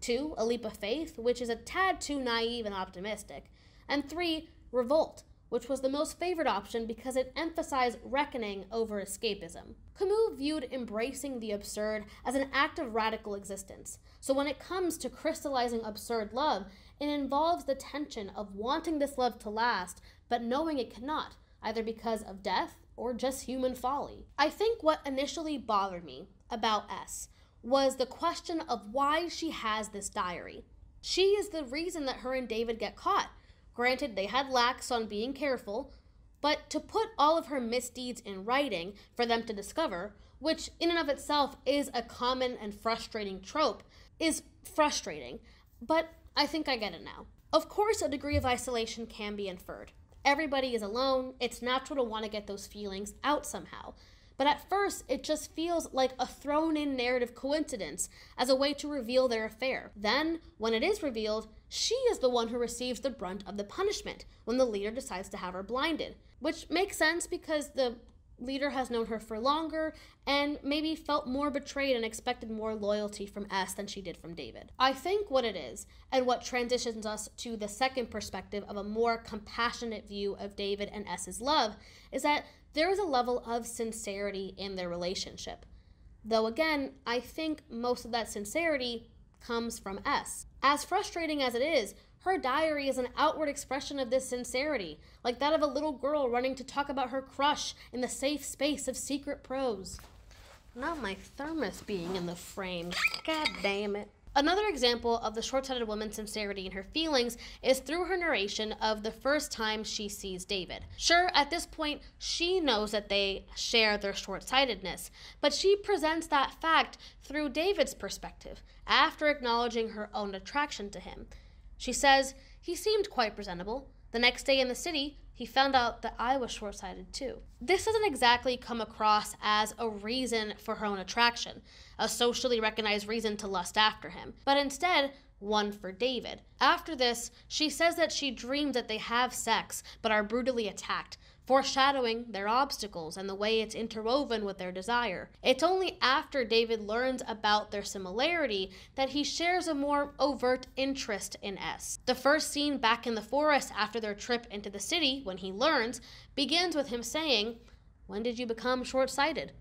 2. A leap of faith, which is a tad too naive and optimistic. And 3. Revolt, which was the most favored option because it emphasized reckoning over escapism. Camus viewed embracing the absurd as an act of radical existence. So when it comes to crystallizing absurd love, it involves the tension of wanting this love to last, but knowing it cannot, either because of death or just human folly. I think what initially bothered me about S was the question of why she has this diary. She is the reason that her and David get caught. Granted, they had lax on being careful, but to put all of her misdeeds in writing for them to discover, which in and of itself is a common and frustrating trope, is frustrating. But I think I get it now. Of course, a degree of isolation can be inferred. Everybody is alone. It's natural to want to get those feelings out somehow. But at first, it just feels like a thrown-in narrative coincidence as a way to reveal their affair. Then, when it is revealed, she is the one who receives the brunt of the punishment when the leader decides to have her blinded, which makes sense because the leader has known her for longer and maybe felt more betrayed and expected more loyalty from S than she did from David. I think what it is, and what transitions us to the second perspective of a more compassionate view of David and S's love, is that there is a level of sincerity in their relationship. Though again, I think most of that sincerity comes from S. As frustrating as it is, her diary is an outward expression of this sincerity, like that of a little girl running to talk about her crush in the safe space of secret prose. Not my thermos being in the frame. God damn it. Another example of the short-sighted woman's sincerity in her feelings is through her narration of the first time she sees David. Sure, at this point, she knows that they share their short-sightedness, but she presents that fact through David's perspective, after acknowledging her own attraction to him. She says, "He seemed quite presentable. The next day in the city, he found out that I was short-sighted too." This doesn't exactly come across as a reason for her own attraction, a socially recognized reason to lust after him, but instead one for David. After this, she says that she dreamed that they have sex, but are brutally attacked, foreshadowing their obstacles and the way it's interwoven with their desire. It's only after David learns about their similarity that he shares a more overt interest in S. The first scene back in the forest after their trip into the city, when he learns, begins with him saying, "When did you become short-sighted?"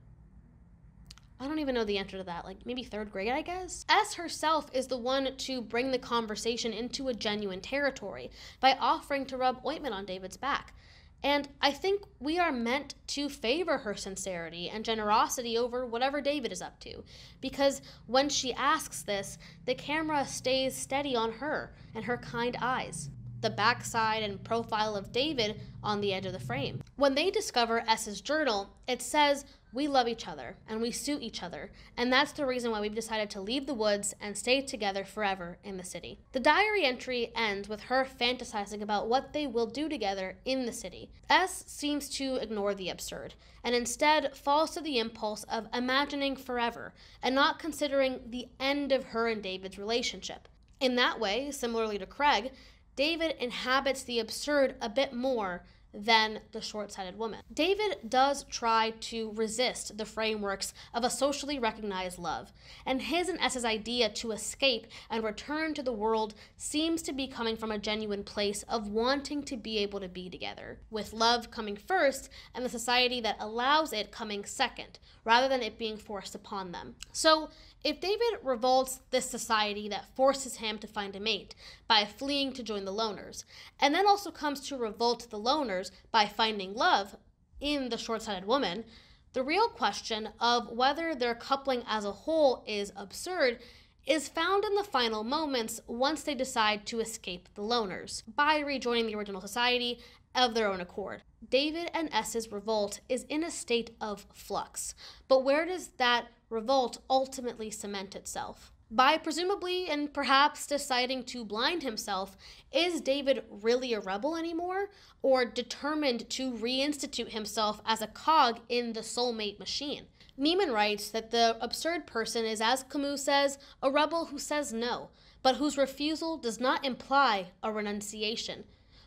I don't even know the answer to that, like maybe third grade, I guess. S herself is the one to bring the conversation into a genuine territory by offering to rub ointment on David's back. And I think we are meant to favor her sincerity and generosity over whatever David is up to, because when she asks this, the camera stays steady on her and her kind eyes, the backside and profile of David on the edge of the frame. When they discover S's journal, it says, "We love each other and we suit each other, and that's the reason why we've decided to leave the woods and stay together forever in the city." The diary entry ends with her fantasizing about what they will do together in the city. S seems to ignore the absurd and instead falls to the impulse of imagining forever and not considering the end of her and David's relationship. In that way, similarly to Craig, David inhabits the absurd a bit more than the short-sighted woman. David does try to resist the frameworks of a socially recognized love, and his and S's idea to escape and return to the world seems to be coming from a genuine place of wanting to be able to be together, with love coming first and the society that allows it coming second, rather than it being forced upon them. So if David revolts this society that forces him to find a mate by fleeing to join the loners, and then also comes to revolt the loners by finding love in the short-sighted woman, the real question of whether their coupling as a whole is absurd is found in the final moments once they decide to escape the loners by rejoining the original society of their own accord. David and S's revolt is in a state of flux, but where does that revolt ultimately cement itself? By presumably and perhaps deciding to blind himself, is David really a rebel anymore, or determined to reinstitute himself as a cog in the soulmate machine? Neiman writes that the absurd person is, as Camus says, a rebel who says no, but whose refusal does not imply a renunciation.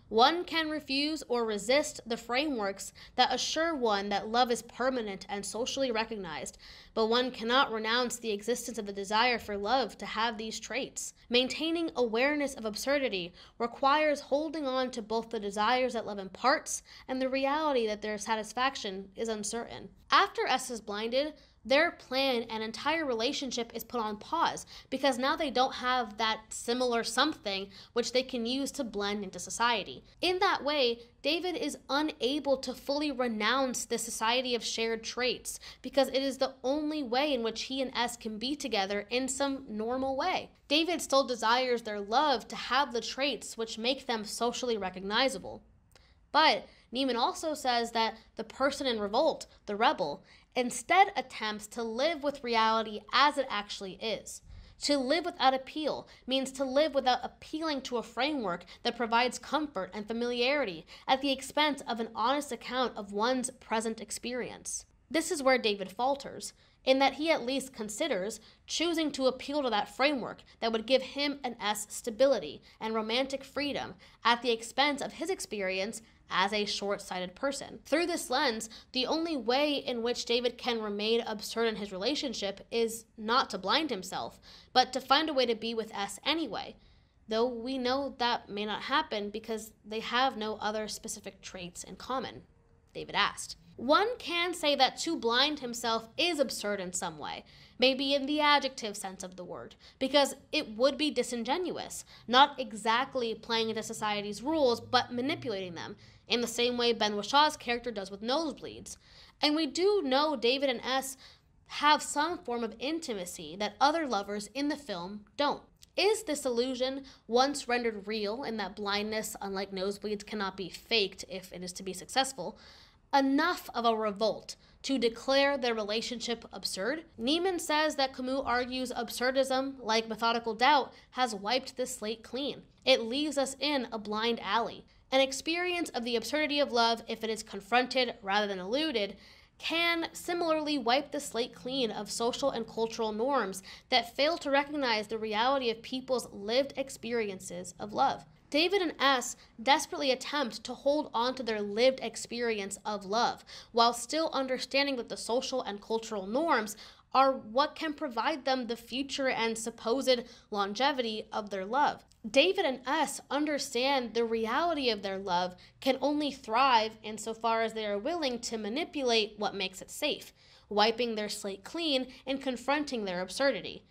One can refuse or resist the frameworks that assure one that love is permanent and socially recognized, but one cannot renounce the existence of the desire for love to have these traits. Maintaining awareness of absurdity requires holding on to both the desires that love imparts and the reality that their satisfaction is uncertain. After S is blinded, their plan and entire relationship is put on pause because now they don't have that similar something which they can use to blend into society. In that way, David is unable to fully renounce the society of shared traits because it is the only way in which he and S can be together in some normal way. David still desires their love to have the traits which make them socially recognizable. But Neiman also says that the person in revolt, the rebel, instead attempts to live with reality as it actually is. To live without appeal means to live without appealing to a framework that provides comfort and familiarity at the expense of an honest account of one's present experience. This is where David falters, in that he at least considers choosing to appeal to that framework that would give him and S stability and romantic freedom at the expense of his experience as a short-sighted person. Through this lens, the only way in which David can remain absurd in his relationship is not to blind himself, but to find a way to be with S anyway, though we know that may not happen because they have no other specific traits in common, David asked. One can say that to blind himself is absurd in some way, maybe in the adjective sense of the word, because it would be disingenuous, not exactly playing into society's rules, but manipulating them, in the same way Ben Whishaw's character does with nosebleeds. And we do know David and S have some form of intimacy that other lovers in the film don't. Is this illusion, once rendered real in that blindness, unlike nosebleeds, cannot be faked if it is to be successful, enough of a revolt to declare their relationship absurd? Neiman says that Camus argues absurdism, like methodical doubt, has wiped this slate clean. It leaves us in a blind alley. An experience of the absurdity of love, if it is confronted rather than eluded, can similarly wipe the slate clean of social and cultural norms that fail to recognize the reality of people's lived experiences of love. David and S desperately attempt to hold on to their lived experience of love, while still understanding that the social and cultural norms are what can provide them the future and supposed longevity of their love. David and S understand the reality of their love can only thrive insofar as they are willing to manipulate what makes it safe, wiping their slate clean and confronting their absurdity,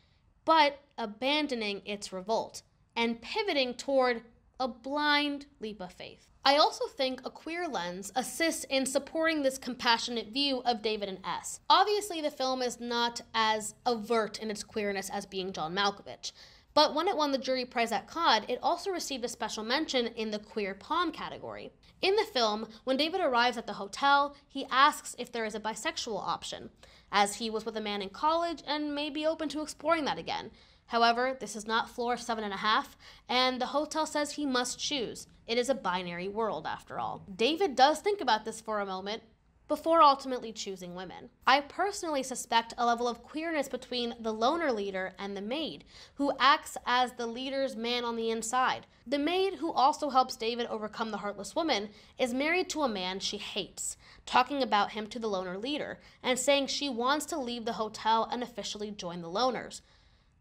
but abandoning its revolt and pivoting toward a blind leap of faith. I also think a queer lens assists in supporting this compassionate view of David and S. Obviously, the film is not as overt in its queerness as Being John Malkovich, but when it won the jury prize at Cannes, it also received a special mention in the queer palm category. In the film, when David arrives at the hotel, he asks if there is a bisexual option, as he was with a man in college and may be open to exploring that again. However, this is not floor 7.5, and the hotel says he must choose. It is a binary world, after all. David does think about this for a moment before ultimately choosing women. I personally suspect a level of queerness between the loner leader and the maid, who acts as the leader's man on the inside. The maid, who also helps David overcome the heartless woman, is married to a man she hates, talking about him to the loner leader and saying she wants to leave the hotel and officially join the loners.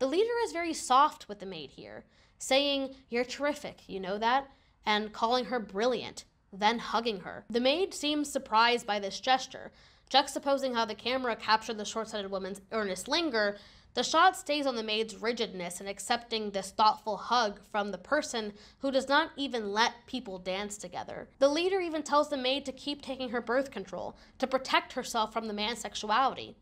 The leader is very soft with the maid here, saying, "You're terrific, you know that?" and calling her brilliant, then hugging her. The maid seems surprised by this gesture. Juxtaposing how the camera captured the short-sighted woman's earnest linger, the shot stays on the maid's rigidness in accepting this thoughtful hug from the person who does not even let people dance together. The leader even tells the maid to keep taking her birth control, to protect herself from the man's sexuality.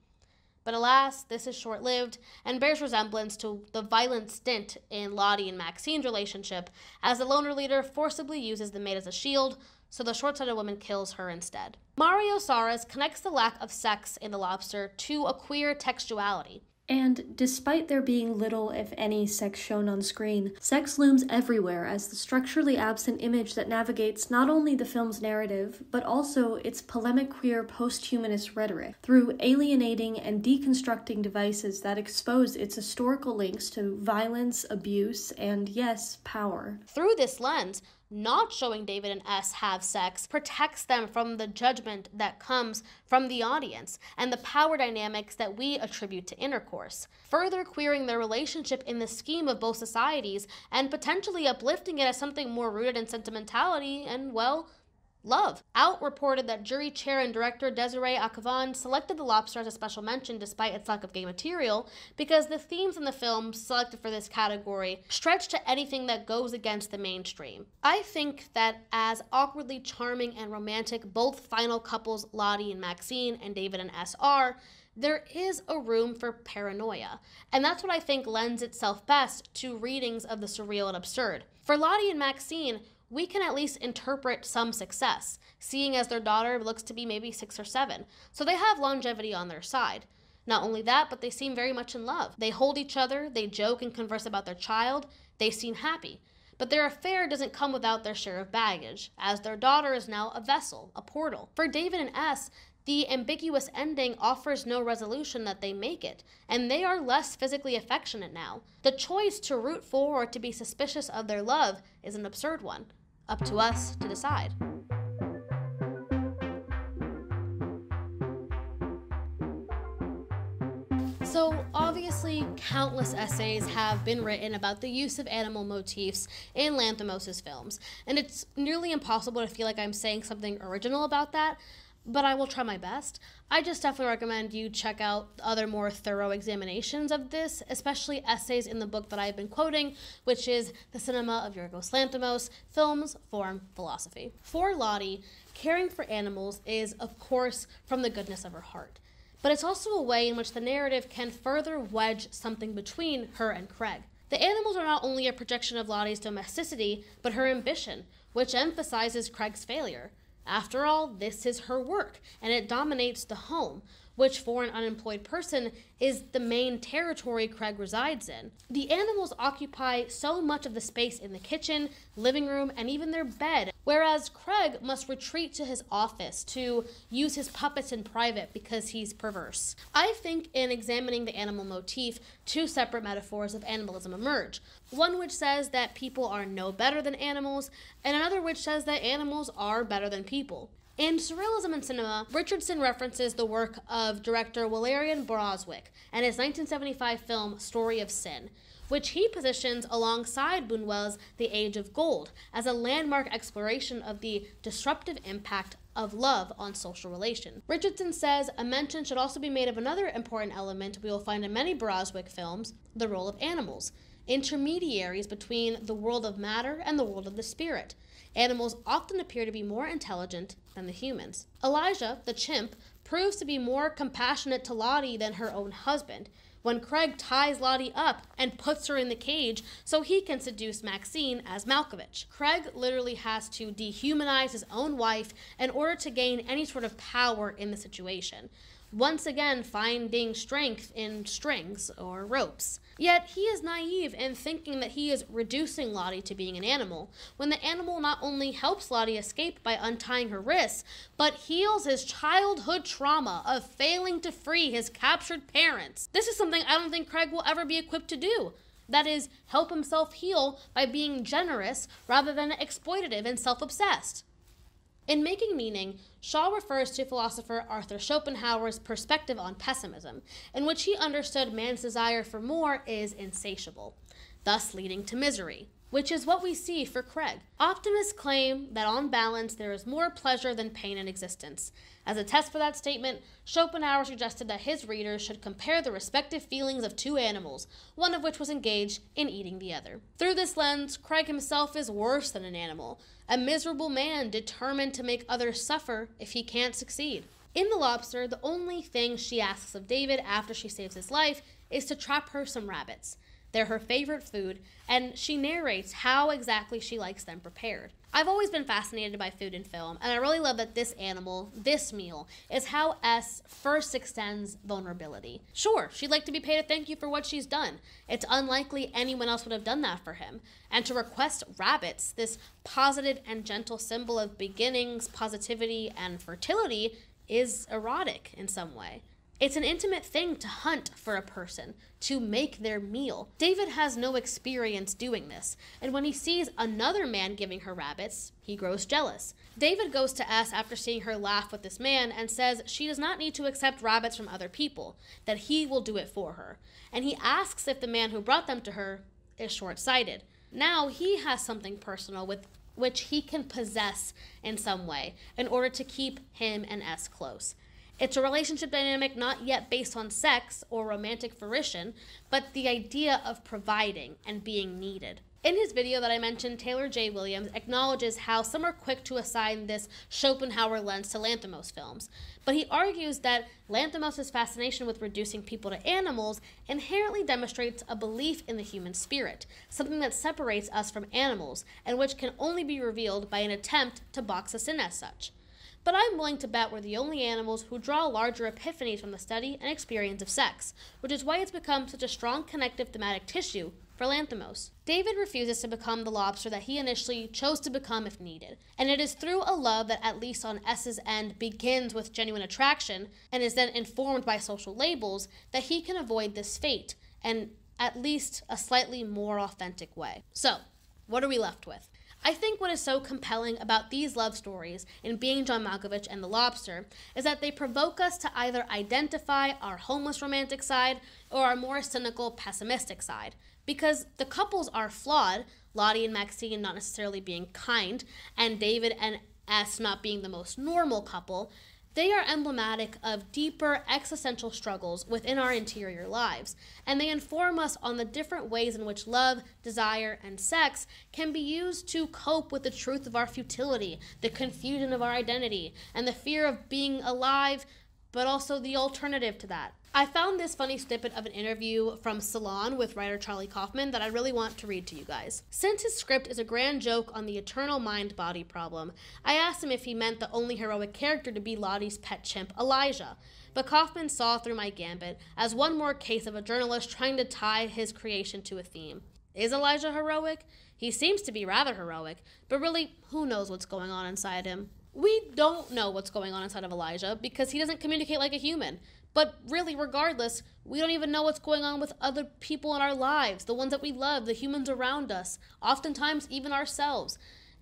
But alas, this is short-lived and bears resemblance to the violent stint in Lottie and Maxine's relationship, as the loner leader forcibly uses the maid as a shield, so the short-sighted woman kills her instead. Mario Saras connects the lack of sex in The Lobster to a queer textuality. And despite there being little, if any, sex shown on screen, sex looms everywhere as the structurally absent image that navigates not only the film's narrative, but also its polemic queer post-humanist rhetoric, through alienating and deconstructing devices that expose its historical links to violence, abuse, and, yes, power. Through this lens, not showing David and S have sex protects them from the judgment that comes from the audience and the power dynamics that we attribute to intercourse, further queering their relationship in the scheme of both societies and potentially uplifting it as something more rooted in sentimentality and, well, love. Out reported that jury chair and director Desiree Akhavan selected The Lobster as a special mention despite its lack of gay material because the themes in the film selected for this category stretch to anything that goes against the mainstream. I think that as awkwardly charming and romantic both final couples Lottie and Maxine and David and S are, there is a room for paranoia, and that's what I think lends itself best to readings of the surreal and absurd. For Lottie and Maxine, we can at least interpret some success, seeing as their daughter looks to be maybe 6 or 7. So they have longevity on their side. Not only that, but they seem very much in love. They hold each other, they joke and converse about their child, they seem happy. But their affair doesn't come without their share of baggage, as their daughter is now a vessel, a portal. For David and S, the ambiguous ending offers no resolution that they make it, and they are less physically affectionate now. The choice to root for or to be suspicious of their love is an absurd one. Up to us to decide. So obviously, countless essays have been written about the use of animal motifs in Lanthimos' films, and it's nearly impossible to feel like I'm saying something original about that, but I will try my best. I just definitely recommend you check out other more thorough examinations of this, especially essays in the book that I've been quoting, which is The Cinema of Yorgos Lanthimos, Films, Form, Philosophy. For Lottie, caring for animals is, of course, from the goodness of her heart. But it's also a way in which the narrative can further wedge something between her and Craig. The animals are not only a projection of Lottie's domesticity, but her ambition, which emphasizes Craig's failure. After all, this is her work, and it dominates the home, which for an unemployed person is the main territory Craig resides in. The animals occupy so much of the space in the kitchen, living room, and even their bed, whereas Craig must retreat to his office to use his puppets in private because he's perverse. I think in examining the animal motif, two separate metaphors of animalism emerge. One which says that people are no better than animals, and another which says that animals are better than people. In Surrealism and Cinema, Richardson references the work of director Valerian Boroswick and his 1975 film Story of Sin, which he positions alongside Buñuel's The Age of Gold as a landmark exploration of the disruptive impact of love on social relation. Richardson says a mention should also be made of another important element we will find in many Broswick films, the role of animals, intermediaries between the world of matter and the world of the spirit. Animals often appear to be more intelligent than the humans. Elijah, the chimp, proves to be more compassionate to Lottie than her own husband, when Craig ties Lottie up and puts her in the cage so he can seduce Maxine as Malkovich. Craig literally has to dehumanize his own wife in order to gain any sort of power in the situation, once again finding strength in strings or ropes. Yet he is naive in thinking that he is reducing Lottie to being an animal, when the animal not only helps Lottie escape by untying her wrists, but heals his childhood trauma of failing to free his captured parents. This is something I don't think Craig will ever be equipped to do. That is, help himself heal by being generous rather than exploitative and self-obsessed. In Making Meaning, Shaw refers to philosopher Arthur Schopenhauer's perspective on pessimism, in which he understood man's desire for more is insatiable, thus leading to misery, which is what we see for Craig. Optimists claim that on balance there is more pleasure than pain in existence. As a test for that statement, Schopenhauer suggested that his readers should compare the respective feelings of two animals, one of which was engaged in eating the other. Through this lens, Craig himself is worse than an animal, a miserable man determined to make others suffer if he can't succeed. In The Lobster, the only thing she asks of David after she saves his life is to trap her some rabbits. They're her favorite food, and she narrates how exactly she likes them prepared. I've always been fascinated by food in film, and I really love that this animal, this meal, is how S first extends vulnerability. Sure, she'd like to be paid a thank you for what she's done. It's unlikely anyone else would have done that for him. And to request rabbits, this positive and gentle symbol of beginnings, positivity, and fertility, is erotic in some way. It's an intimate thing to hunt for a person, to make their meal. David has no experience doing this, and when he sees another man giving her rabbits, he grows jealous. David goes to S after seeing her laugh with this man and says she does not need to accept rabbits from other people, that he will do it for her. And he asks if the man who brought them to her is short-sighted. Now he has something personal with which he can possess in some way in order to keep him and S close. It's a relationship dynamic not yet based on sex or romantic fruition, but the idea of providing and being needed. In his video that I mentioned, Taylor J. Williams acknowledges how some are quick to assign this Schopenhauer lens to Lanthimos films, but he argues that Lanthimos' fascination with reducing people to animals inherently demonstrates a belief in the human spirit, something that separates us from animals, and which can only be revealed by an attempt to box us in as such. But I'm willing to bet we're the only animals who draw larger epiphanies from the study and experience of sex, which is why it's become such a strong connective thematic tissue for Lanthimos. David refuses to become the lobster that he initially chose to become if needed, and it is through a love that, at least on S's end, begins with genuine attraction and is then informed by social labels that he can avoid this fate, in at least a slightly more authentic way. So, what are we left with? I think what is so compelling about these love stories in Being John Malkovich and The Lobster is that they provoke us to either identify our homeless romantic side or our more cynical, pessimistic side. Because the couples are flawed, Lottie and Maxine not necessarily being kind, and David and S not being the most normal couple, they are emblematic of deeper existential struggles within our interior lives, and they inform us on the different ways in which love, desire, and sex can be used to cope with the truth of our futility, the confusion of our identity, and the fear of being alive, but also the alternative to that. I found this funny snippet of an interview from Salon with writer Charlie Kaufman that I really want to read to you guys. Since his script is a grand joke on the eternal mind-body problem, I asked him if he meant the only heroic character to be Lottie's pet chimp, Elijah. But Kaufman saw through my gambit as one more case of a journalist trying to tie his creation to a theme. Is Elijah heroic? He seems to be rather heroic, but really, who knows what's going on inside him? We don't know what's going on inside of Elijah because he doesn't communicate like a human. But really, regardless, we don't even know what's going on with other people in our lives, the ones that we love, the humans around us, oftentimes even ourselves.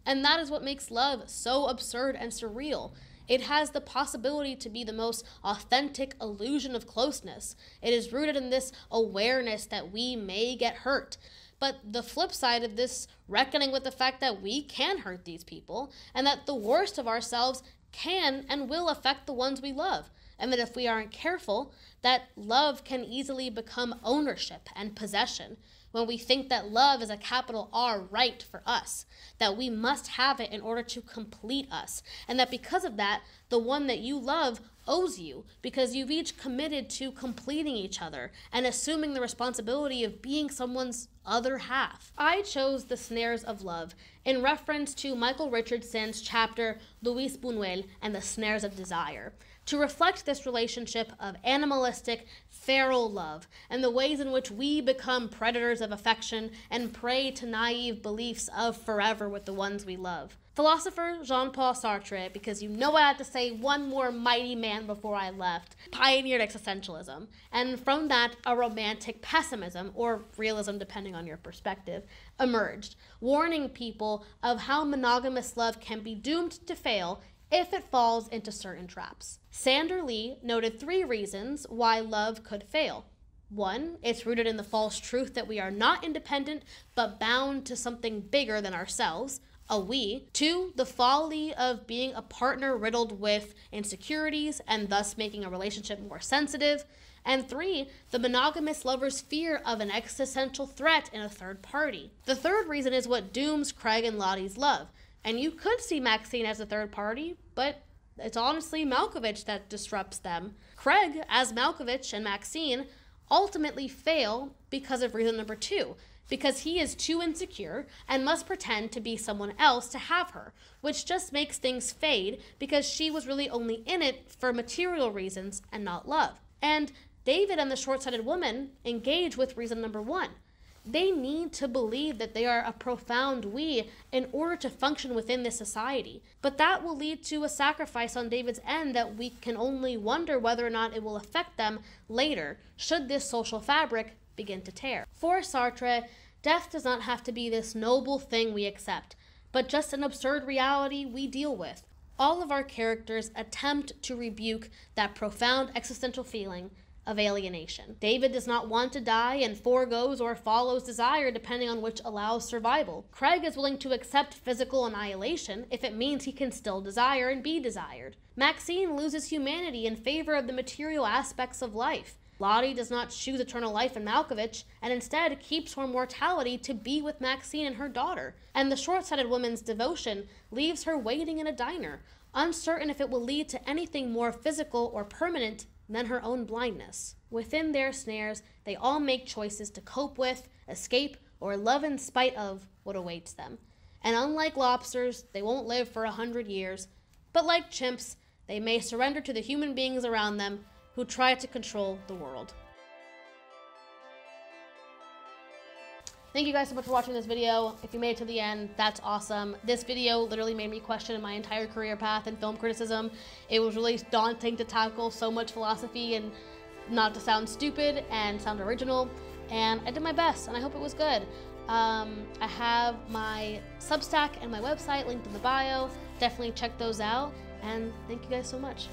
And that is what makes love so absurd and surreal. It has the possibility to be the most authentic illusion of closeness. It is rooted in this awareness that we may get hurt. But the flip side of this reckoning with the fact that we can hurt these people, and that the worst of ourselves can and will affect the ones we love, and that if we aren't careful, that love can easily become ownership and possession, when we think that love is a capital R right for us, that we must have it in order to complete us, and that because of that, the one that you love owes you, because you've each committed to completing each other and assuming the responsibility of being someone's other half. I chose The Snares of Love in reference to Michael Richardson's chapter Luis Buñuel and the Snares of Desire, to reflect this relationship of animalistic, feral love and the ways in which we become predators of affection and prey to naive beliefs of forever with the ones we love. Philosopher Jean-Paul Sartre, because you know I had to say one more mighty man before I left, pioneered existentialism, and from that, a romantic pessimism, or realism depending on your perspective, emerged, warning people of how monogamous love can be doomed to fail if it falls into certain traps. Sander Lee noted three reasons why love could fail. One, it's rooted in the false truth that we are not independent, but bound to something bigger than ourselves, a we. Two, the folly of being a partner riddled with insecurities and thus making a relationship more sensitive. And three, the monogamous lover's fear of an existential threat in a third party. The third reason is what dooms Craig and Lottie's love. And you could see Maxine as a third party, but it's honestly Malkovich that disrupts them. Craig, as Malkovich and Maxine, ultimately fail because of reason number two, because he is too insecure and must pretend to be someone else to have her, which just makes things fade because she was really only in it for material reasons and not love. And David and the short-sighted woman engage with reason number one. They need to believe that they are a profound we in order to function within this society. But that will lead to a sacrifice on David's end that we can only wonder whether or not it will affect them later, should this social fabric begin to tear. For Sartre, death does not have to be this noble thing we accept, but just an absurd reality we deal with. All of our characters attempt to rebuke that profound existential feeling of alienation. David does not want to die and foregoes or follows desire depending on which allows survival. Craig is willing to accept physical annihilation if it means he can still desire and be desired. Maxine loses humanity in favor of the material aspects of life. Lottie does not choose eternal life in Malkovich and instead keeps her mortality to be with Maxine and her daughter. And the short-sighted woman's devotion leaves her waiting in a diner, uncertain if it will lead to anything more physical or permanent than her own blindness. Within their snares, they all make choices to cope with, escape, or love in spite of what awaits them. And unlike lobsters, they won't live for 100 years, but like chimps, they may surrender to the human beings around them who try to control the world. Thank you guys so much for watching this video. If you made it to the end, that's awesome. This video literally made me question my entire career path in film criticism. It was really daunting to tackle so much philosophy and not to sound stupid and sound original. And I did my best and I hope it was good. I have my Substack and my website linked in the bio. Definitely check those out and thank you guys so much.